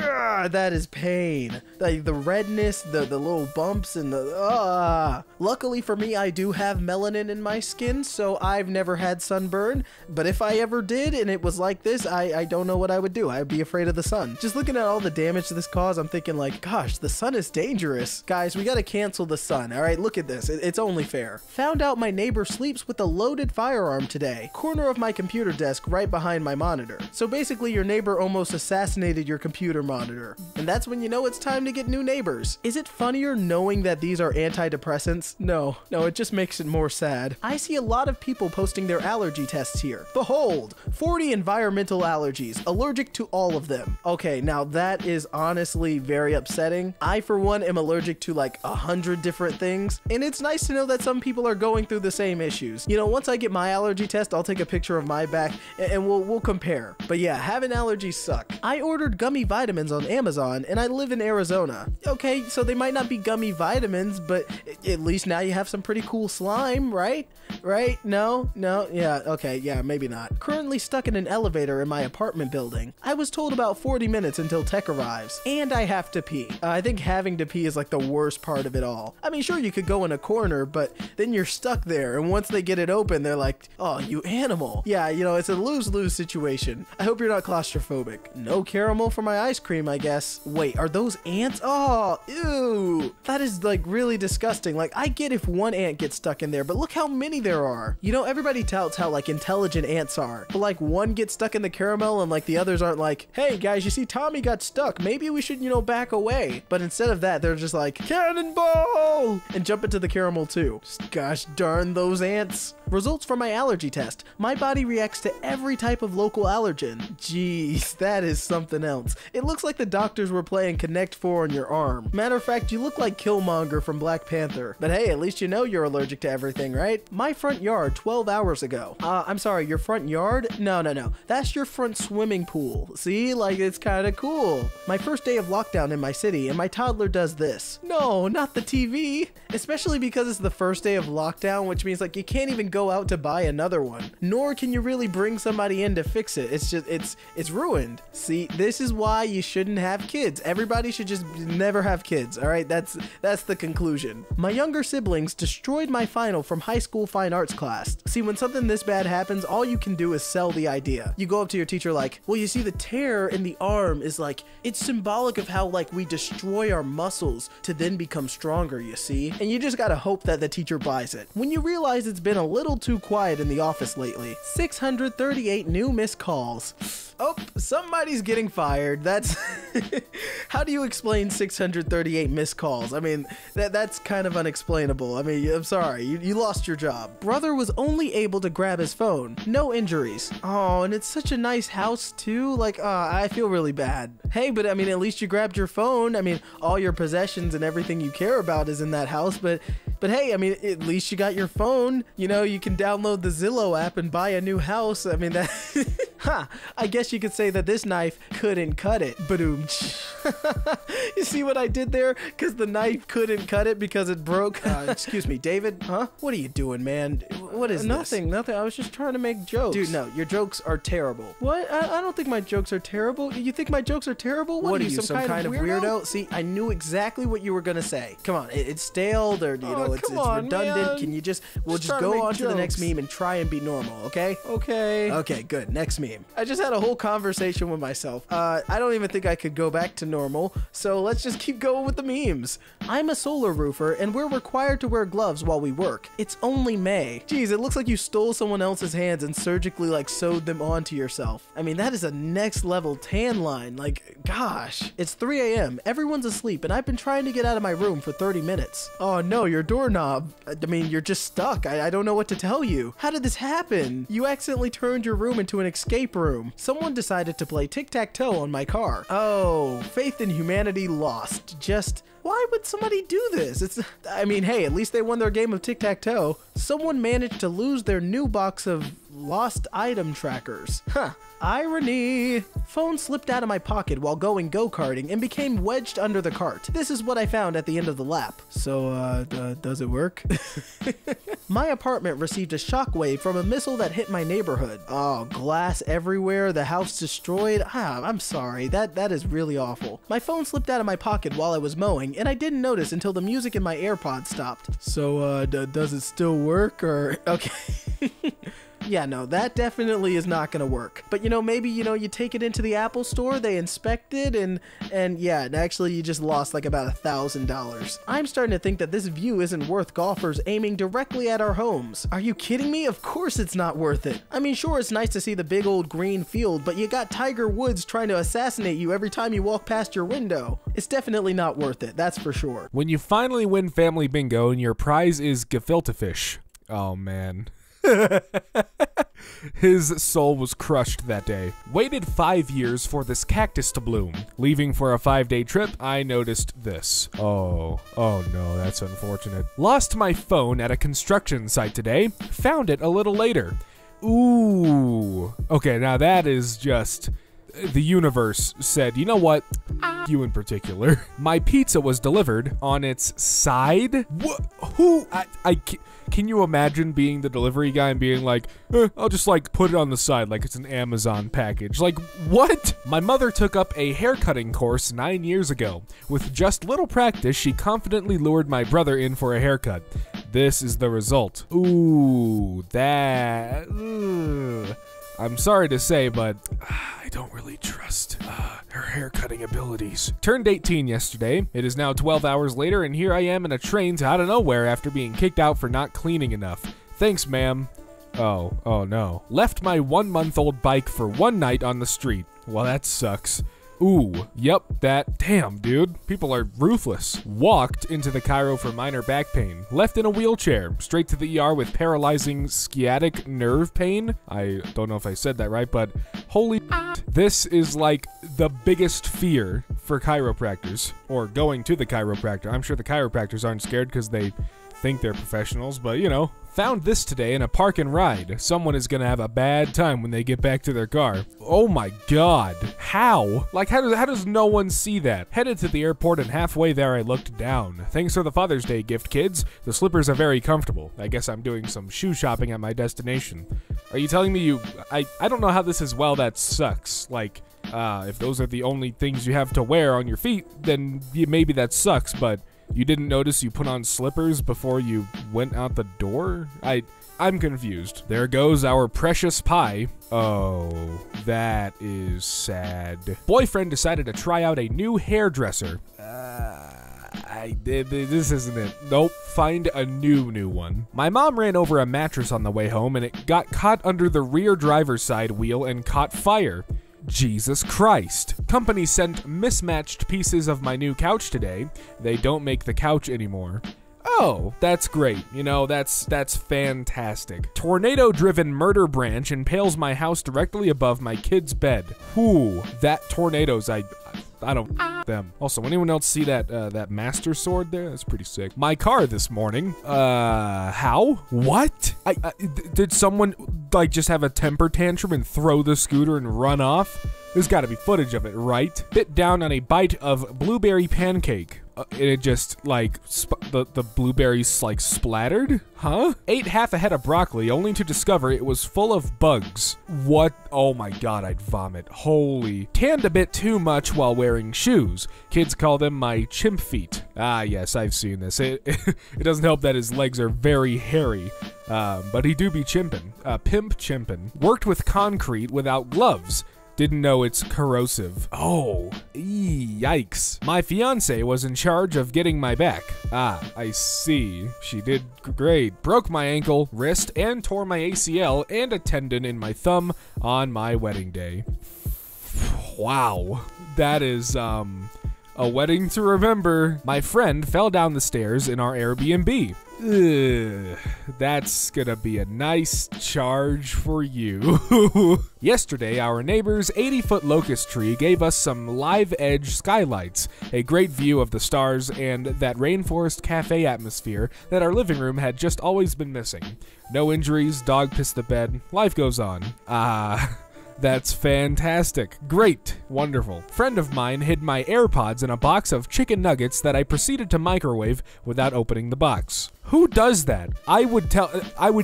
Ugh, that is pain. Like the redness, the little bumps, and the Luckily for me, I do have melanin in my skin, so I've never had sunburn. But if I ever did and it was like this, I don't know what I would do. I'd be afraid of the sun. Just looking at all the damage this caused, I'm thinking like, gosh, the sun is dangerous. Guys, we gotta cancel the sun. All right, look at this. It's only fair. Found out my neighbor sleeps with a loaded firearm today. Corner of my computer desk, right behind my monitor. So basically, your neighbor almost assassinated your computer monitor, and that's when you know it's time to get new neighbors. Is it funnier knowing that these are antidepressants? No, it just makes it more sad. I see a lot of people posting their allergy tests here. Behold, 40 environmental allergies, allergic to all of them. Okay, now that is honestly very upsetting. I for one am allergic to like 100 different things, and it's nice to know that some people are going through the same issues. You know, once I get my allergy test, I'll take a picture of my back and we'll compare. But yeah, having allergies suck. I ordered gummy vitamins on Amazon, and I live in Arizona. Okay, so they might not be gummy vitamins, but at least now you have some pretty cool slime, right? Right? No, yeah, okay, yeah, maybe not. Currently stuck in an elevator in my apartment building. I was told about 40 minutes until tech arrives, and I have to pee. I think having to pee is like the worst part of it all. I mean, sure, you could go in a corner, but then you're stuck there, and once they get it open, they're like, oh, you animal. Yeah, you know, it's a lose-lose situation. I hope you're not claustrophobic. No caramel for my ice cream, I guess. Wait, are those ants? Oh, ew. That is like really disgusting. Like, I get if one ant gets stuck in there, but look how many there are. You know, everybody touts how like intelligent ants are, but like one gets stuck in the caramel and like the others aren't like, hey guys, you see Tommy got stuck. Maybe we should, you know, back away. But instead of that, they're just like, cannonball! And jump into the caramel too. Just, gosh darn those ants. Results from my allergy test. My body reacts to every type of local allergen. Jeez, that is something else. It looks like the doctors were playing Connect 4 on your arm. Matter of fact, you look like Killmonger from Black Panther. But hey, at least you know you're allergic to everything, right? My front yard 12 hours ago. I'm sorry, your front yard? No. That's your front swimming pool. See, like it's kind of cool. My first day of lockdown in my city, and my toddler does this. No, not the TV. Especially because it's the first day of lockdown, which means like you can't even go out to buy another one. Nor can you really bring somebody in to fix it. It's just, it's ruined. See, this is why you shouldn't have kids. Everybody should just never have kids, all right? That's the conclusion. My younger siblings destroyed my final from high school fine arts class. See, when something this bad happens, all you can do is sell the idea. You go up to your teacher like, well, you see the tear in the arm is like, it's symbolic of how like we destroy our muscles to then become stronger, you see? And you just gotta hope that the teacher buys it. When you realize it's been a little too quiet in the office lately, 638 new missed calls. Oh, somebody's getting fired. That's how do you explain 638 missed calls? I mean, that's kind of unexplainable. I mean, I'm sorry, you lost your job. Brother was only able to grab his phone. No injuries. Oh, and it's such a nice house too. Like, I feel really bad. Hey, but I mean, at least you grabbed your phone. I mean, all your possessions and everything you care about is in that house, but hey, I mean, at least you got your phone. You know, you can download the Zillow app and buy a new house. I mean, that I guess you could say that this knife couldn't cut it. Ba-doom. You see what I did there? Because the knife couldn't cut it because it broke. Excuse me, David? Huh? What are you doing, man? What is this? Nothing. I was just trying to make jokes. Dude, no, your jokes are terrible. What? I don't think my jokes are terrible. You think my jokes are terrible? What are you, some kind of weirdo? See, I knew exactly what you were going to say. Come on, it's stale, or you know, it's redundant. Man. Can you just, we'll just go on to the next meme and try and be normal, okay? Okay, good. Next meme. I just had a whole conversation with myself. I don't even think I could go back to normal. normal, so let's just keep going with the memes. I'm a solar roofer, and we're required to wear gloves while we work. It's only May. Geez, it looks like you stole someone else's hands and surgically, like, sewed them onto yourself. I mean, that is a next level tan line. Like, gosh. It's 3 a.m. Everyone's asleep, and I've been trying to get out of my room for 30 minutes. Oh no, your doorknob. I mean, you're just stuck. I don't know what to tell you. How did this happen? You accidentally turned your room into an escape room. Someone decided to play tic-tac-toe on my car. Oh, faith in humanity lost. Just, why would somebody do this? It's, I mean, hey, at least they won their game of tic-tac-toe. Someone managed to lose their new box of lost item trackers. Huh. Irony. Phone slipped out of my pocket while going go-karting and became wedged under the cart. This is what I found at the end of the lap. So, does it work? My apartment received a shockwave from a missile that hit my neighborhood. Oh, glass everywhere, the house destroyed. Ah, I'm sorry, that is really awful. My phone slipped out of my pocket while I was mowing, and I didn't notice until the music in my AirPod stopped. So, does it still work, or... Okay. Yeah, no, that definitely is not gonna work. But you know, maybe, you know, you take it into the Apple store, they inspect it, and yeah, and actually you just lost like about $1,000. I'm starting to think that this view isn't worth golfers aiming directly at our homes. Are you kidding me? Of course it's not worth it. I mean, sure, it's nice to see the big old green field, but you got Tiger Woods trying to assassinate you every time you walk past your window. It's definitely not worth it, that's for sure. When you finally win Family Bingo and your prize is gefilte fish. Oh man. His soul was crushed that day. Waited 5 years for this cactus to bloom. Leaving for a 5-day trip, I noticed this. Oh no, that's unfortunate. Lost my phone at a construction site today. Found it a little later. Ooh. Okay, now that is just... The universe said, you know what? You in particular. My pizza was delivered on its side. What? Who? Can you imagine being the delivery guy and being like, I'll just like put it on the side like it's an Amazon package. Like, what? My mother took up a haircutting course 9 years ago. With just little practice, she confidently lured my brother in for a haircut. This is the result. Ooh, that... Ugh. I'm sorry to say, but I don't really trust her haircutting abilities. Turned 18 yesterday. It is now 12 hours later, and here I am in a train to out of nowhere after being kicked out for not cleaning enough. Thanks, ma'am. Oh no. Left my 1-month-old bike for one night on the street. Well, that sucks. Ooh, yep, that, damn, dude. People are ruthless. Walked into the chiro for minor back pain. Left in a wheelchair, straight to the ER with paralyzing sciatic nerve pain. I don't know if I said that right, but holy this is like the biggest fear for chiropractors, or going to the chiropractor. I'm sure the chiropractors aren't scared because they think they're professionals, but you know. Found this today in a park and ride. Someone is gonna have a bad time when they get back to their car. Oh my god. How? Like, how does no one see that? Headed to the airport and halfway there I looked down. Thanks for the Father's Day gift, kids. The slippers are very comfortable. I guess I'm doing some shoe shopping at my destination. Are you telling me you... I don't know how this is, well, that sucks. Like, if those are the only things you have to wear on your feet, then maybe that sucks, but... You didn't notice you put on slippers before you went out the door? I'm confused. There goes our precious pie. Oh, that is sad. Boyfriend decided to try out a new hairdresser. This isn't it. Nope, find a new one. My mom ran over a mattress on the way home and it got caught under the rear driver's side wheel and caught fire. Jesus Christ. Company sent mismatched pieces of my new couch today. They don't make the couch anymore. Oh, that's great. You know, that's fantastic. Tornado-driven murder branch impales my house directly above my kid's bed. Whew, that tornadoes, I don't them. Also, anyone else see that that master sword there? That's pretty sick. My car this morning. How? What? Did someone like just have a temper tantrum and throw the scooter and run off? There's got to be footage of it, right? Bit down on a bite of blueberry pancake. It just like the blueberries like splattered, huh? Ate half a head of broccoli only to discover it was full of bugs. What? Oh my god, I'd vomit. Holy. Tanned a bit too much while wearing shoes. Kids call them my chimp feet. Ah yes, I've seen this. It doesn't help that his legs are very hairy. But he do be chimpin'. Pimp chimpin'. Worked with concrete without gloves. Didn't know it's corrosive. Oh, yikes. My fiance was in charge of getting my back. Ah, I see. She did great. Broke my ankle, wrist, and tore my ACL and a tendon in my thumb on my wedding day. Wow. That is, a wedding to remember. My friend fell down the stairs in our Airbnb. Ugh, that's gonna be a nice charge for you. Yesterday, our neighbor's 80-foot locust tree gave us some live edge skylights, a great view of the stars, and that rainforest cafe atmosphere that our living room had just always been missing. No injuries, dog pissed the bed, life goes on. Ah. That's fantastic. Great. Wonderful. Friend of mine hid my AirPods in a box of chicken nuggets that I proceeded to microwave without opening the box. Who does that? I would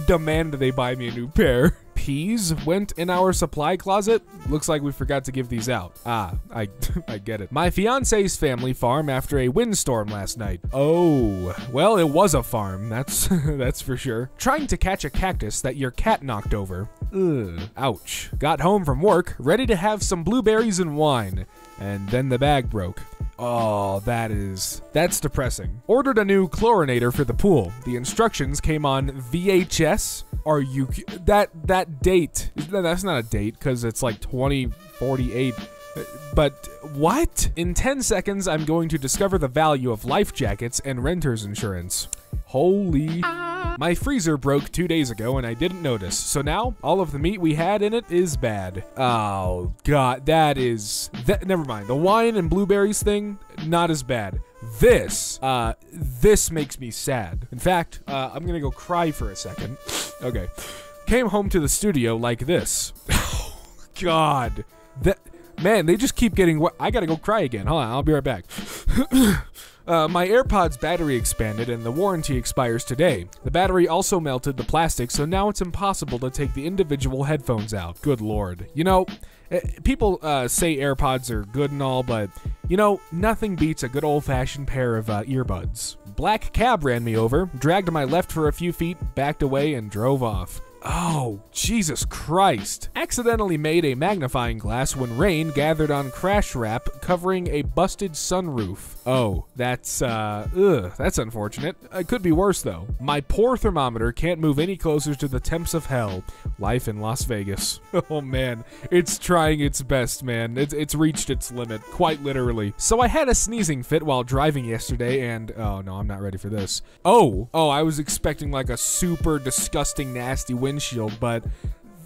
demand that they buy me a new pair. Peas went in our supply closet. Looks like we forgot to give these out. Ah, I get it. My fiance's family farm after a windstorm last night. Oh, well, it was a farm. That's that's for sure. Trying to catch a cactus that your cat knocked over. Ugh, ouch. Got home from work, ready to have some blueberries and wine, and then the bag broke. Oh, that's depressing. Ordered a new chlorinator for the pool. The instructions came on VHS. Are you, that date, that's not a date because it's like 2048, but what? In 10 seconds, I'm going to discover the value of life jackets and renter's insurance. Holy. My freezer broke 2 days ago and I didn't notice. So now all of the meat we had in it is bad. Oh God, that never mind. The wine and blueberries thing, not as bad. This makes me sad. In fact, I'm gonna go cry for a second. Okay. Came home to the studio like this. Oh God. Man, they just keep getting I gotta go cry again. Hold on, I'll be right back. My AirPods battery expanded and the warranty expires today. The battery also melted the plastic, so now it's impossible to take the individual headphones out. Good Lord. You know, people say AirPods are good and all, but you know, nothing beats a good old-fashioned pair of earbuds. Black cab ran me over, dragged my left for a few feet, backed away, and drove off. Oh, Jesus Christ. Accidentally made a magnifying glass when rain gathered on crash wrap covering a busted sunroof. Oh, that's unfortunate. It could be worse though. My poor thermometer can't move any closer to the temps of hell. Life in Las Vegas. Oh man, it's trying its best, man. It's reached its limit, quite literally. So I had a sneezing fit while driving yesterday and, oh no, I'm not ready for this. Oh, I was expecting like a super disgusting, nasty windshield, but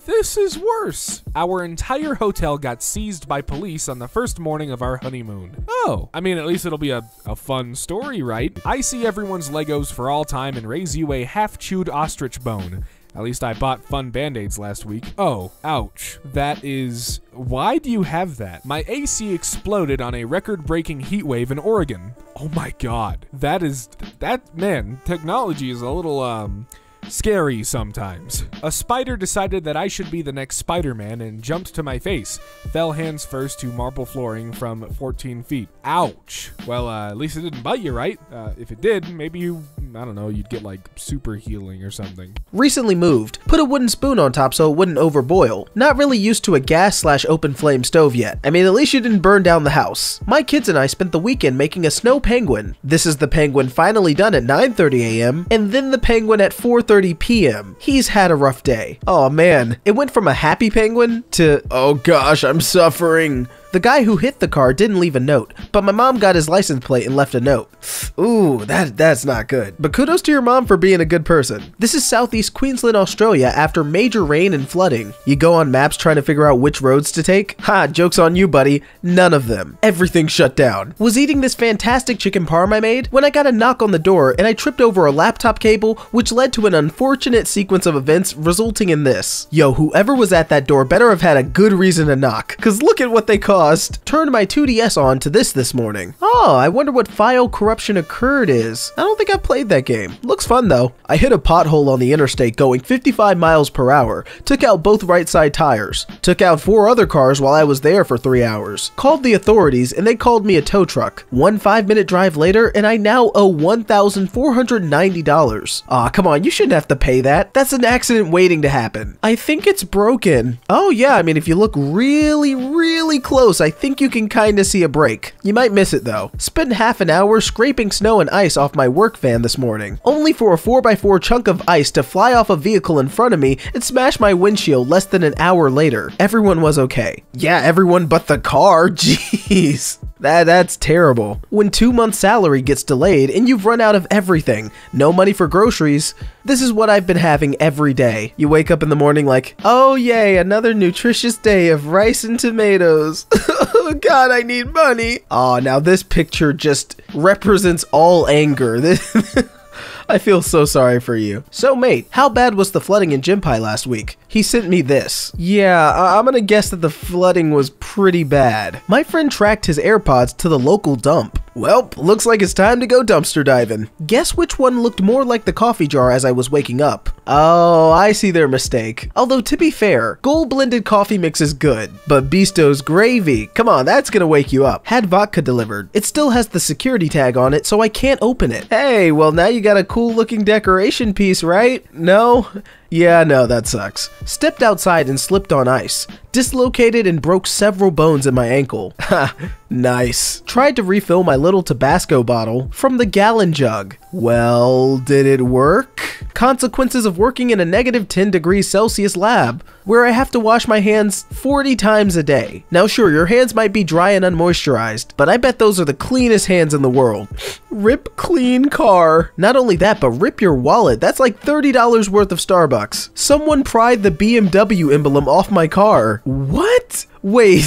this is worse. Our entire hotel got seized by police on the first morning of our honeymoon. Oh, I mean, at least it'll be a fun story, right? I see everyone's Legos for all time and raise you a half-chewed ostrich bone. At least I bought fun band-aids last week. Oh, ouch. That is... Why do you have that? My AC exploded on a record-breaking heat wave in Oregon. Oh my God. That is... That, man, technology is a little, scary sometimes. A spider decided that I should be the next Spider-Man and jumped to my face. Fell hands first to marble flooring from 14 feet. Ouch. Well, at least it didn't bite you, right? If it did, maybe you, I don't know, you'd get like super healing or something. Recently moved. Put a wooden spoon on top so it wouldn't overboil. Not really used to a gas/open flame stove yet. I mean, at least you didn't burn down the house. My kids and I spent the weekend making a snow penguin. This is the penguin finally done at 9:30 a.m. and then the penguin at 4:30 p.m. He's had a rough day. Oh man, it went from a happy penguin to, oh gosh, I'm suffering. The guy who hit the car didn't leave a note, but my mom got his license plate and left a note. Ooh, that's not good. But kudos to your mom for being a good person. This is southeast Queensland, Australia after major rain and flooding. You go on maps trying to figure out which roads to take? Ha, joke's on you, buddy. None of them. Everything shut down. Was eating this fantastic chicken parm I made when I got a knock on the door and I tripped over a laptop cable, which led to an unfortunate sequence of events resulting in this. Yo, whoever was at that door better have had a good reason to knock, cause look at what they call cost, turned my 2DS on to this morning. Oh, I wonder what File Corruption Occurred is. I don't think I played that game. Looks fun though. I hit a pothole on the interstate going 55 miles per hour, took out both right side tires, took out 4 other cars while I was there for 3 hours, called the authorities and they called me a tow truck. 1 5-minute drive later and I now owe $1,490. Aw, come on, you shouldn't have to pay that. That's an accident waiting to happen. I think it's broken. Oh yeah, I mean if you look really close, I think you can kinda see a break. You might miss it though. Spent half an hour scraping snow and ice off my work van this morning, only for a 4x4 chunk of ice to fly off a vehicle in front of me and smash my windshield less than an hour later. Everyone was okay. Yeah, everyone but the car, jeez. That's terrible. When 2 months' salary gets delayed and you've run out of everything, no money for groceries, this is what I've been having every day. You wake up in the morning like, oh yay, another nutritious day of rice and tomatoes. Oh God, I need money. Aw, now this picture just represents all anger. I feel so sorry for you. So mate, how bad was the flooding in Genpai last week? He sent me this. Yeah, I'm gonna guess that the flooding was pretty bad. My friend tracked his AirPods to the local dump. Welp, looks like it's time to go dumpster diving. Guess which one looked more like the coffee jar as I was waking up. Oh, I see their mistake. Although to be fair, gold blended coffee mix is good, but Bisto's gravy, come on, that's gonna wake you up. Had vodka delivered. It still has the security tag on it, so I can't open it. Hey, well now you got a cool looking decoration piece, right? No? Yeah, no, that sucks. Stepped outside and slipped on ice. Dislocated and broke several bones in my ankle. Ha, nice. Tried to refill my little Tabasco bottle from the gallon jug. Well, did it work? Consequences of working in a negative 10 degrees Celsius lab, where I have to wash my hands 40 times a day. Now sure, your hands might be dry and unmoisturized, but I bet those are the cleanest hands in the world. Rip clean car. Not only that, but rip your wallet. That's like $30 worth of Starbucks. Someone pried the BMW emblem off my car. What? Wait.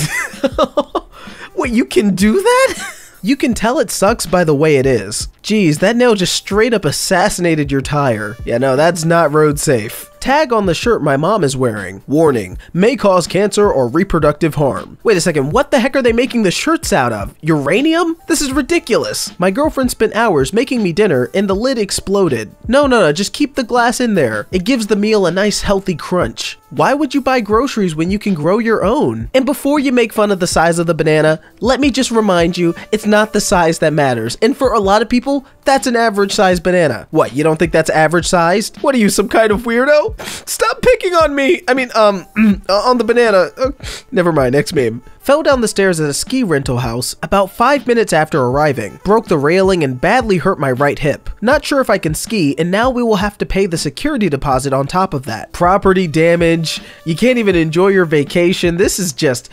Wait, you can do that? You can tell it sucks by the way it is. Geez, that nail just straight up assassinated your tire. Yeah, no, that's not road safe. Tag on the shirt my mom is wearing. Warning, may cause cancer or reproductive harm. Wait a second, what the heck are they making the shirts out of? Uranium? This is ridiculous. My girlfriend spent hours making me dinner and the lid exploded. No, just keep the glass in there. It gives the meal a nice healthy crunch. Why would you buy groceries when you can grow your own? And before you make fun of the size of the banana, let me just remind you, it's not the size that matters. And for a lot of people, that's an average sized banana. What, you don't think that's average sized? What are you, some kind of weirdo? Stop picking on me! I mean, on the banana. Never mind, next meme. Fell down the stairs at a ski rental house about 5 minutes after arriving. Broke the railing and badly hurt my right hip. Not sure if I can ski, and now we will have to pay the security deposit on top of that. Property damage. You can't even enjoy your vacation. This is just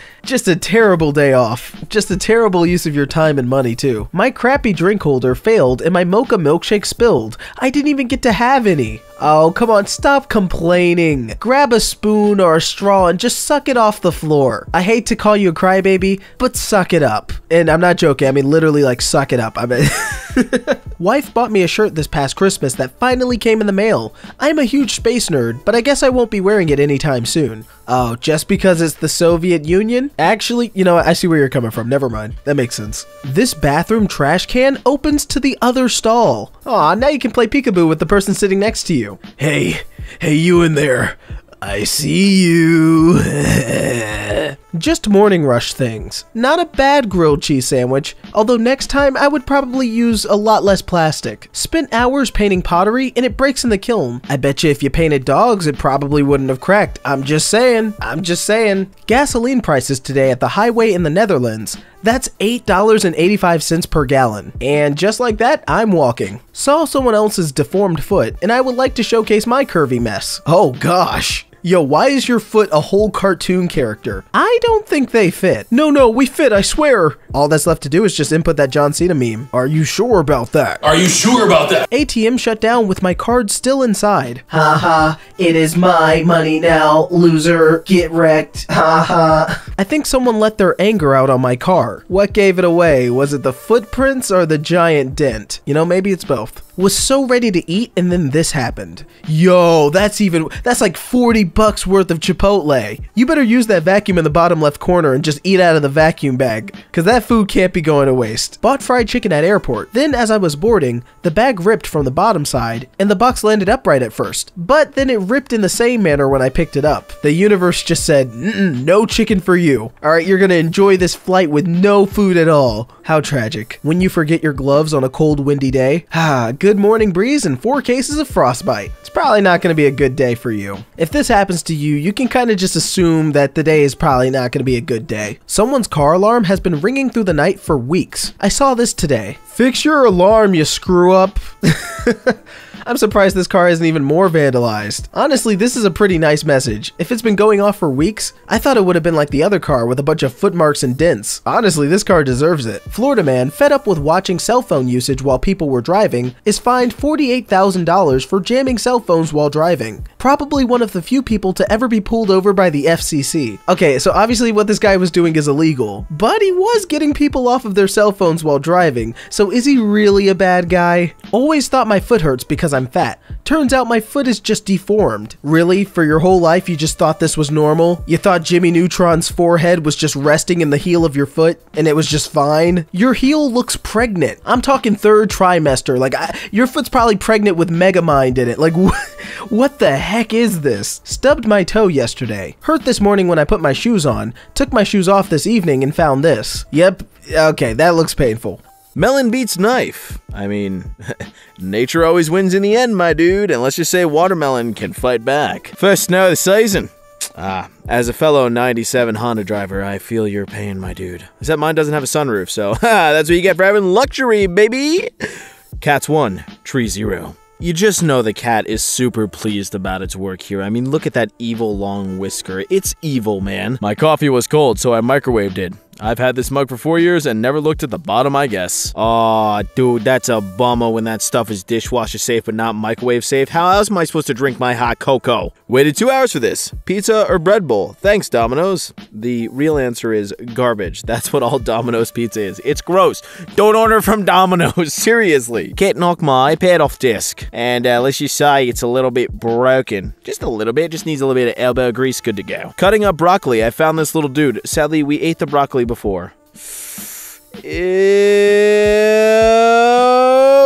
a terrible day off. Just a terrible use of your time and money, too. My crappy drink holder failed, and my mocha milkshake spilled. I didn't even get to have any. Oh, come on, stop complaining. Grab a spoon or a straw and just suck it off the floor. I hate to call you a crybaby, but suck it up. And I'm not joking, I mean literally like suck it up. I mean Wife bought me a shirt this past Christmas that finally came in the mail. I'm a huge space nerd, but I guess I won't be wearing it anytime soon. Oh, just because it's the Soviet Union? Actually, you know, I see where you're coming from. Never mind. That makes sense. This bathroom trash can opens to the other stall. Aw, now you can play peekaboo with the person sitting next to you. Hey, you in there. I see you. Just morning rush things. Not a bad grilled cheese sandwich, although next time I would probably use a lot less plastic. Spent hours painting pottery and it breaks in the kiln. I bet you if you painted dogs, it probably wouldn't have cracked. I'm just saying. Gasoline prices today at the highway in the Netherlands. That's $8.85 per gallon. And just like that, I'm walking. Saw someone else's deformed foot and I would like to showcase my curvy mess. Oh gosh. Yo, why is your foot a whole cartoon character? I don't think they fit. No, we fit, I swear. All that's left to do is just input that John Cena meme. Are you sure about that? Are you sure about that? ATM shut down with my card still inside. Haha, it is my money now, loser. Get wrecked. Haha. I think someone let their anger out on my car. What gave it away? Was it the footprints or the giant dent? You know, maybe it's both. Was so ready to eat and then this happened. Yo, that's like 40 $5 worth of Chipotle. You better use that vacuum in the bottom left corner and just eat out of the vacuum bag, cause that food can't be going to waste. Bought fried chicken at airport. Then as I was boarding, the bag ripped from the bottom side and the box landed upright at first, but then it ripped in the same manner when I picked it up. The universe just said, no chicken for you. All right, you're gonna enjoy this flight with no food at all. How tragic. When you forget your gloves on a cold, windy day, good morning breeze and 4 cases of frostbite. It's probably not gonna be a good day for you. If this happens to you, you can kind of just assume that the day is probably not gonna be a good day. Someone's car alarm has been ringing through the night for weeks. I saw this today. Fix your alarm, you screw up. I'm surprised this car isn't even more vandalized. Honestly, this is a pretty nice message. If it's been going off for weeks, I thought it would have been like the other car with a bunch of footmarks and dents. Honestly, this car deserves it. Florida man, fed up with watching cell phone usage while people were driving, is fined $48,000 for jamming cell phones while driving. Probably one of the few people to ever be pulled over by the FCC. Okay, so obviously what this guy was doing is illegal, but he was getting people off of their cell phones while driving, so is he really a bad guy? Always thought my foot hurts because I'm fat. Turns out my foot is just deformed. Really? For your whole life you just thought this was normal? You thought Jimmy Neutron's forehead was just resting in the heel of your foot and it was just fine? Your heel looks pregnant. I'm talking third trimester. Like, your foot's probably pregnant with Megamind in it. Like, what the heck is this? Stubbed my toe yesterday. Hurt this morning when I put my shoes on. Took my shoes off this evening and found this. Yep. Okay, that looks painful. Melon beats knife. I mean, nature always wins in the end, my dude, and let's just say watermelon can fight back. First snow of the season. As a fellow 97 Honda driver, I feel your pain, my dude. Except mine doesn't have a sunroof, so that's what you get for having luxury, baby. Cats 1, tree 0. You just know the cat is super pleased about its work here. I mean, look at that evil long whisker. It's evil, man. My coffee was cold, so I microwaved it. I've had this mug for 4 years and never looked at the bottom, I guess. Aw, dude, that's a bummer when that stuff is dishwasher safe but not microwave safe. How else am I supposed to drink my hot cocoa? Waited 2 hours for this. Pizza or bread bowl? Thanks, Domino's. The real answer is garbage. That's what all Domino's pizza is. It's gross. Don't order from Domino's, seriously. Can't knock my iPad off desk. And let's just say it's a little bit broken. Just a little bit. Just needs a little bit of elbow grease. Good to go. Cutting up broccoli. I found this little dude. Sadly, we ate the broccoli before. Ew,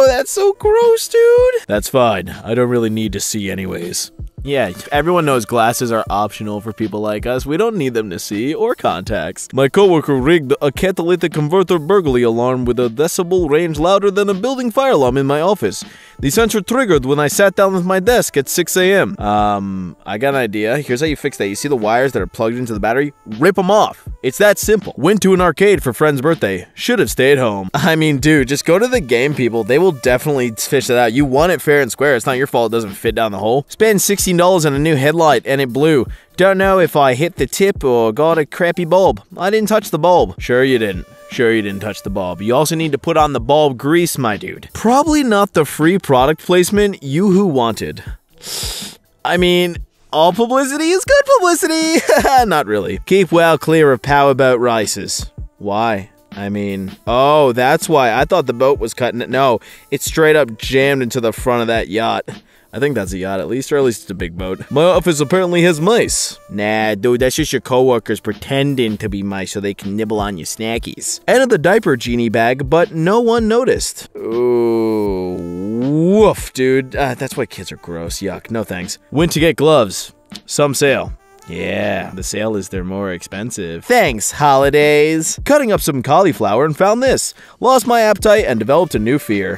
that's so gross, dude. That's fine. I don't really need to see anyways. Yeah, everyone knows glasses are optional for people like us. We don't need them to see, or contacts. My coworker rigged a catalytic converter burglary alarm with a decibel range louder than a building fire alarm in my office. The sensor triggered when I sat down at my desk at 6 a.m. I got an idea. Here's how you fix that. You see the wires that are plugged into the battery? Rip them off. It's that simple. Went to an arcade for friend's birthday. Should have stayed home. I mean, dude, just go to the game, people. They will definitely fish that out. You won it fair and square. It's not your fault it doesn't fit down the hole. Spend $16 on a new headlight and it blew. Don't know if I hit the tip or got a crappy bulb. I didn't touch the bulb. Sure you didn't. Sure you didn't touch the bulb. You also need to put on the bulb grease, my dude. Probably not the free product placement you who wanted. I mean, all publicity is good publicity. Not really. Keep well clear of powerboat rices. Why? I mean, oh, that's why. I thought the boat was cutting it. No, it's straight up jammed into the front of that yacht. I think that's a yacht at least, or at least it's a big boat. My office apparently has mice. Nah, dude, that's just your coworkers pretending to be mice so they can nibble on your snackies. Ended the diaper genie bag, but no one noticed. Ooh, woof, dude. That's why kids are gross. Yuck, no thanks. Went to get gloves. Some sale. Yeah, the sale is they're more expensive. Thanks, holidays. Cutting up some cauliflower and found this. Lost my appetite and developed a new fear.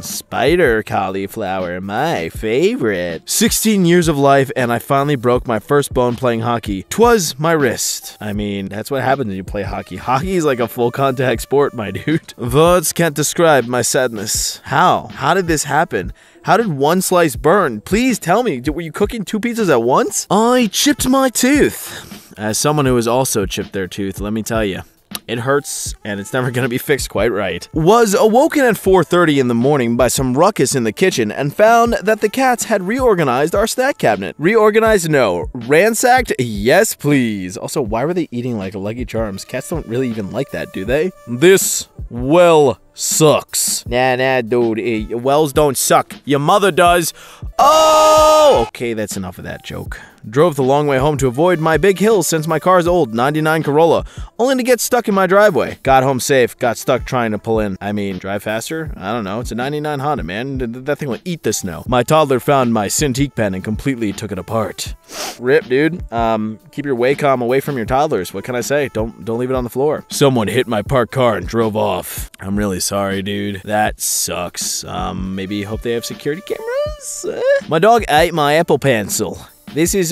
Spider cauliflower, my favorite. 16 years of life and I finally broke my first bone playing hockey. 'Twas my wrist. I mean, that's what happens when you play hockey. Hockey is like a full contact sport, my dude. Words can't describe my sadness. How? How did this happen? How did one slice burn? Please tell me, were you cooking 2 pizzas at once? I chipped my tooth. As someone who has also chipped their tooth, let me tell you, it hurts and it's never gonna be fixed quite right. Was awoken at 4:30 in the morning by some ruckus in the kitchen and found that the cats had reorganized our snack cabinet. Reorganized? No. Ransacked? Yes, please. Also, why were they eating like Lucky Charms? Cats don't really even like that, do they? This well sucks. Nah, dude. Wells don't suck. Your mother does. Oh! Okay, that's enough of that joke. Drove the long way home to avoid my big hill since my car's old, 99 Corolla, only to get stuck in my driveway. Got home safe, got stuck trying to pull in. I mean, drive faster? I don't know, it's a 99 Honda, man. That thing will eat the snow. My toddler found my Cintiq pen and completely took it apart. Rip, dude. Keep your Wacom away from your toddlers. What can I say? Don't leave it on the floor. Someone hit my parked car and drove off. I'm really sorry, dude. That sucks. Maybe hope they have security cameras? My dog ate my Apple Pencil. This is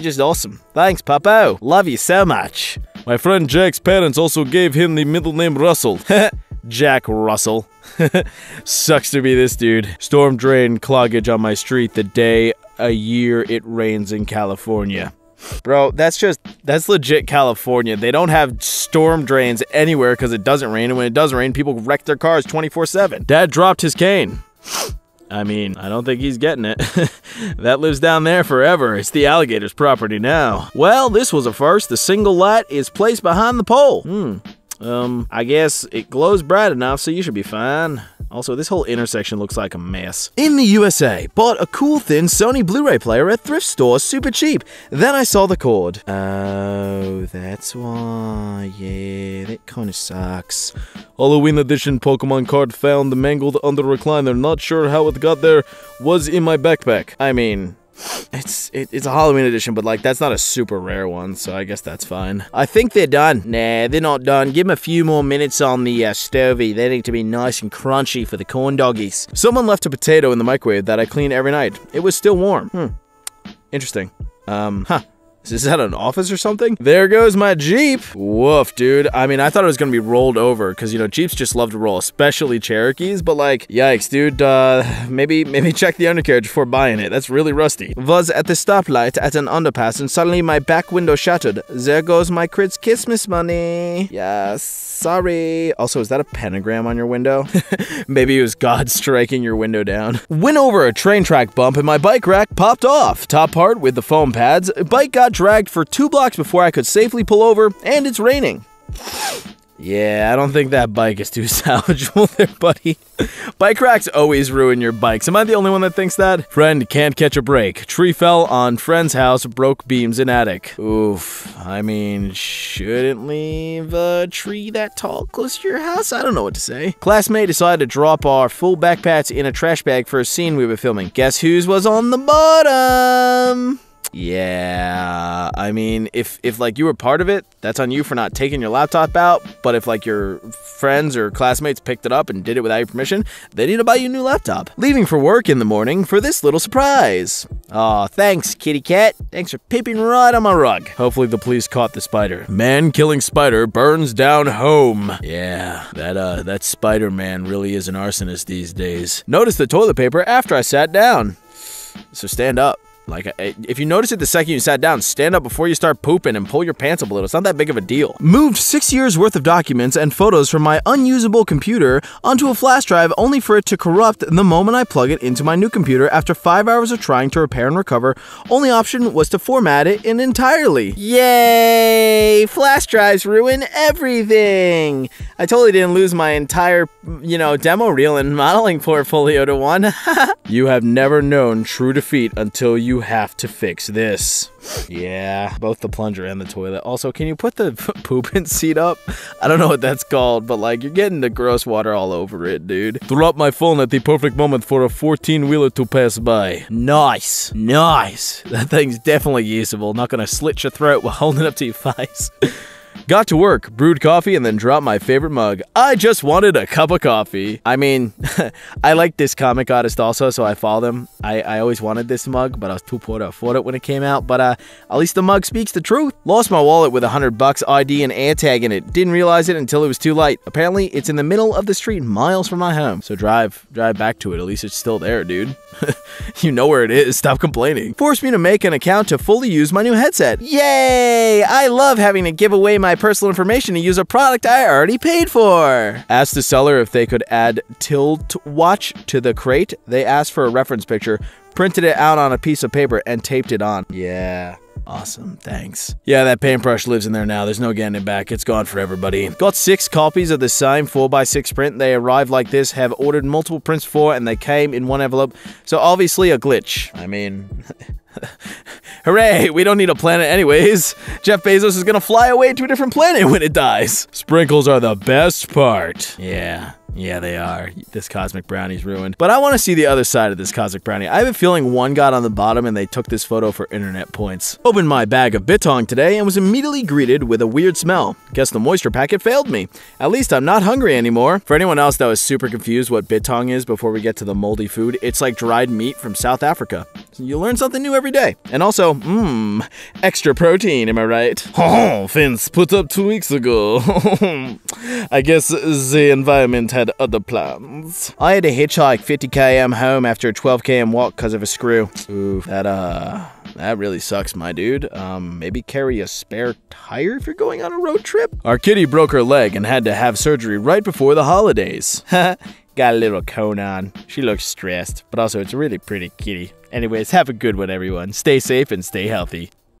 just awesome. Thanks, Papo. Love you so much. My friend Jack's parents also gave him the middle name Russell. Jack Russell. Sucks to be this dude. Storm drain cloggage on my street the day a year it rains in California. Bro, that's legit California. They don't have storm drains anywhere because it doesn't rain, and when it does rain, people wreck their cars 24/7. Dad dropped his cane. I mean, I don't think he's getting it. That lives down there forever. It's the alligator's property now. Well, this was a first. The single light is placed behind the pole. I guess it glows bright enough, so you should be fine. Also, this whole intersection looks like a mess. In the USA, bought a cool thin Sony Blu-ray player at thrift store, super cheap. Then I saw the cord. Oh, that's why. Yeah, that kind of sucks. Halloween edition Pokemon card found the mangled under recliner. Not sure how it got there. Was in my backpack. I mean, it's a Halloween edition, but like that's not a super rare one, so I guess that's fine. I think they're done. Nah, they're not done. Give them a few more minutes on the stovey. They need to be nice and crunchy for the corn doggies. Someone left a potato in the microwave that I clean every night. It was still warm. Interesting. Is that an office or something? There goes my Jeep. Woof, dude. I mean, I thought it was gonna be rolled over because, you know, Jeeps just love to roll, especially Cherokees, but like, yikes, dude. Maybe check the undercarriage before buying it. That's really rusty. Was at the stoplight at an underpass and suddenly my back window shattered. There goes my kids' Christmas money. Yeah, sorry. Also, is that a pentagram on your window? Maybe it was God striking your window down. Went over a train track bump and my bike rack popped off. Top part with the foam pads. Bike got dragged for 2 blocks before I could safely pull over, and it's raining. Yeah, I don't think that bike is too salvageable there, buddy. Bike racks always ruin your bikes. Am I the only one that thinks that? Friend can't catch a break. Tree fell on friend's house, broke beams in attic. Oof. I mean, shouldn't leave a tree that tall close to your house? I don't know what to say. Classmate decided to drop our full backpacks in a trash bag for a scene we were filming. Guess whose was on the bottom? Yeah, I mean, if like you were part of it, that's on you for not taking your laptop out, but if like your friends or classmates picked it up and did it without your permission, they need to buy you a new laptop. Leaving for work in the morning for this little surprise. Aw, thanks, kitty cat. Thanks for peeping right on my rug. Hopefully the police caught the spider. Man killing spider burns down home. Yeah, that Spider-Man really is an arsonist these days. Noticed the toilet paper after I sat down. So stand up. Like, if you notice it the second you sat down, stand up before you start pooping and pull your pants up a little. It's not that big of a deal. Moved 6 years worth of documents and photos from my unusable computer onto a flash drive only for it to corrupt the moment I plug it into my new computer after 5 hours of trying to repair and recover. Only option was to format it in entirely. Yay! Flash drives ruin everything! I totally didn't lose my entire, you know, demo reel and modeling portfolio to one. You have never known true defeat until you have to fix this. Yeah, both the plunger and the toilet. Also, can you put the pooping seat up? I don't know what that's called, but like, you're getting the gross water all over it, dude. Threw up my phone at the perfect moment for a 14-wheeler to pass by. Nice. Nice. That thing's definitely usable. Not gonna slit your throat while holding it up to your face. Got to work, brewed coffee, and then dropped my favorite mug. I just wanted a cup of coffee. I mean, I like this comic artist also, so I follow them. I always wanted this mug, but I was too poor to afford it when it came out. But at least the mug speaks the truth. Lost my wallet with $100, ID, and AirTag in it. Didn't realize it until it was too late. Apparently, it's in the middle of the street, miles from my home. So drive back to it. At least it's still there, dude. You know where it is. Stop complaining. Forced me to make an account to fully use my new headset. Yay! I love having to give away my personal information to use a product I already paid for. Asked the seller if they could add tilt watch to the crate. They asked for a reference picture, printed it out on a piece of paper, and taped it on. Yeah. Awesome, thanks. Yeah, that paintbrush lives in there now. There's no getting it back. It's gone for everybody. Got 6 copies of the same 4x6 print. They arrived like this, have ordered multiple prints for, and they came in one envelope. So obviously a glitch. I mean... Hooray, we don't need a planet anyways. Jeff Bezos is gonna fly away to a different planet when it dies. Sprinkles are the best part. Yeah, they are. This cosmic brownie's ruined. But I want to see the other side of this cosmic brownie. I have a feeling one got on the bottom and they took this photo for internet points. Opened my bag of bitong today and was immediately greeted with a weird smell. Guess the moisture packet failed me. At least I'm not hungry anymore. For anyone else that was super confused what bitong is before we get to the moldy food, it's like dried meat from South Africa. So you learn something new every day. And also, extra protein, am I right? Oh, Finn's put up 2 weeks ago. I guess the environment had other plans. I had to hitchhike 50 km home after a 12 km walk because of a screw. Oof, that really sucks, my dude. Maybe carry a spare tire if you're going on a road trip? Our kitty broke her leg and had to have surgery right before the holidays. Got a little cone on. She looks stressed, but also it's a really pretty kitty. Anyways, have a good one, everyone. Stay safe and stay healthy.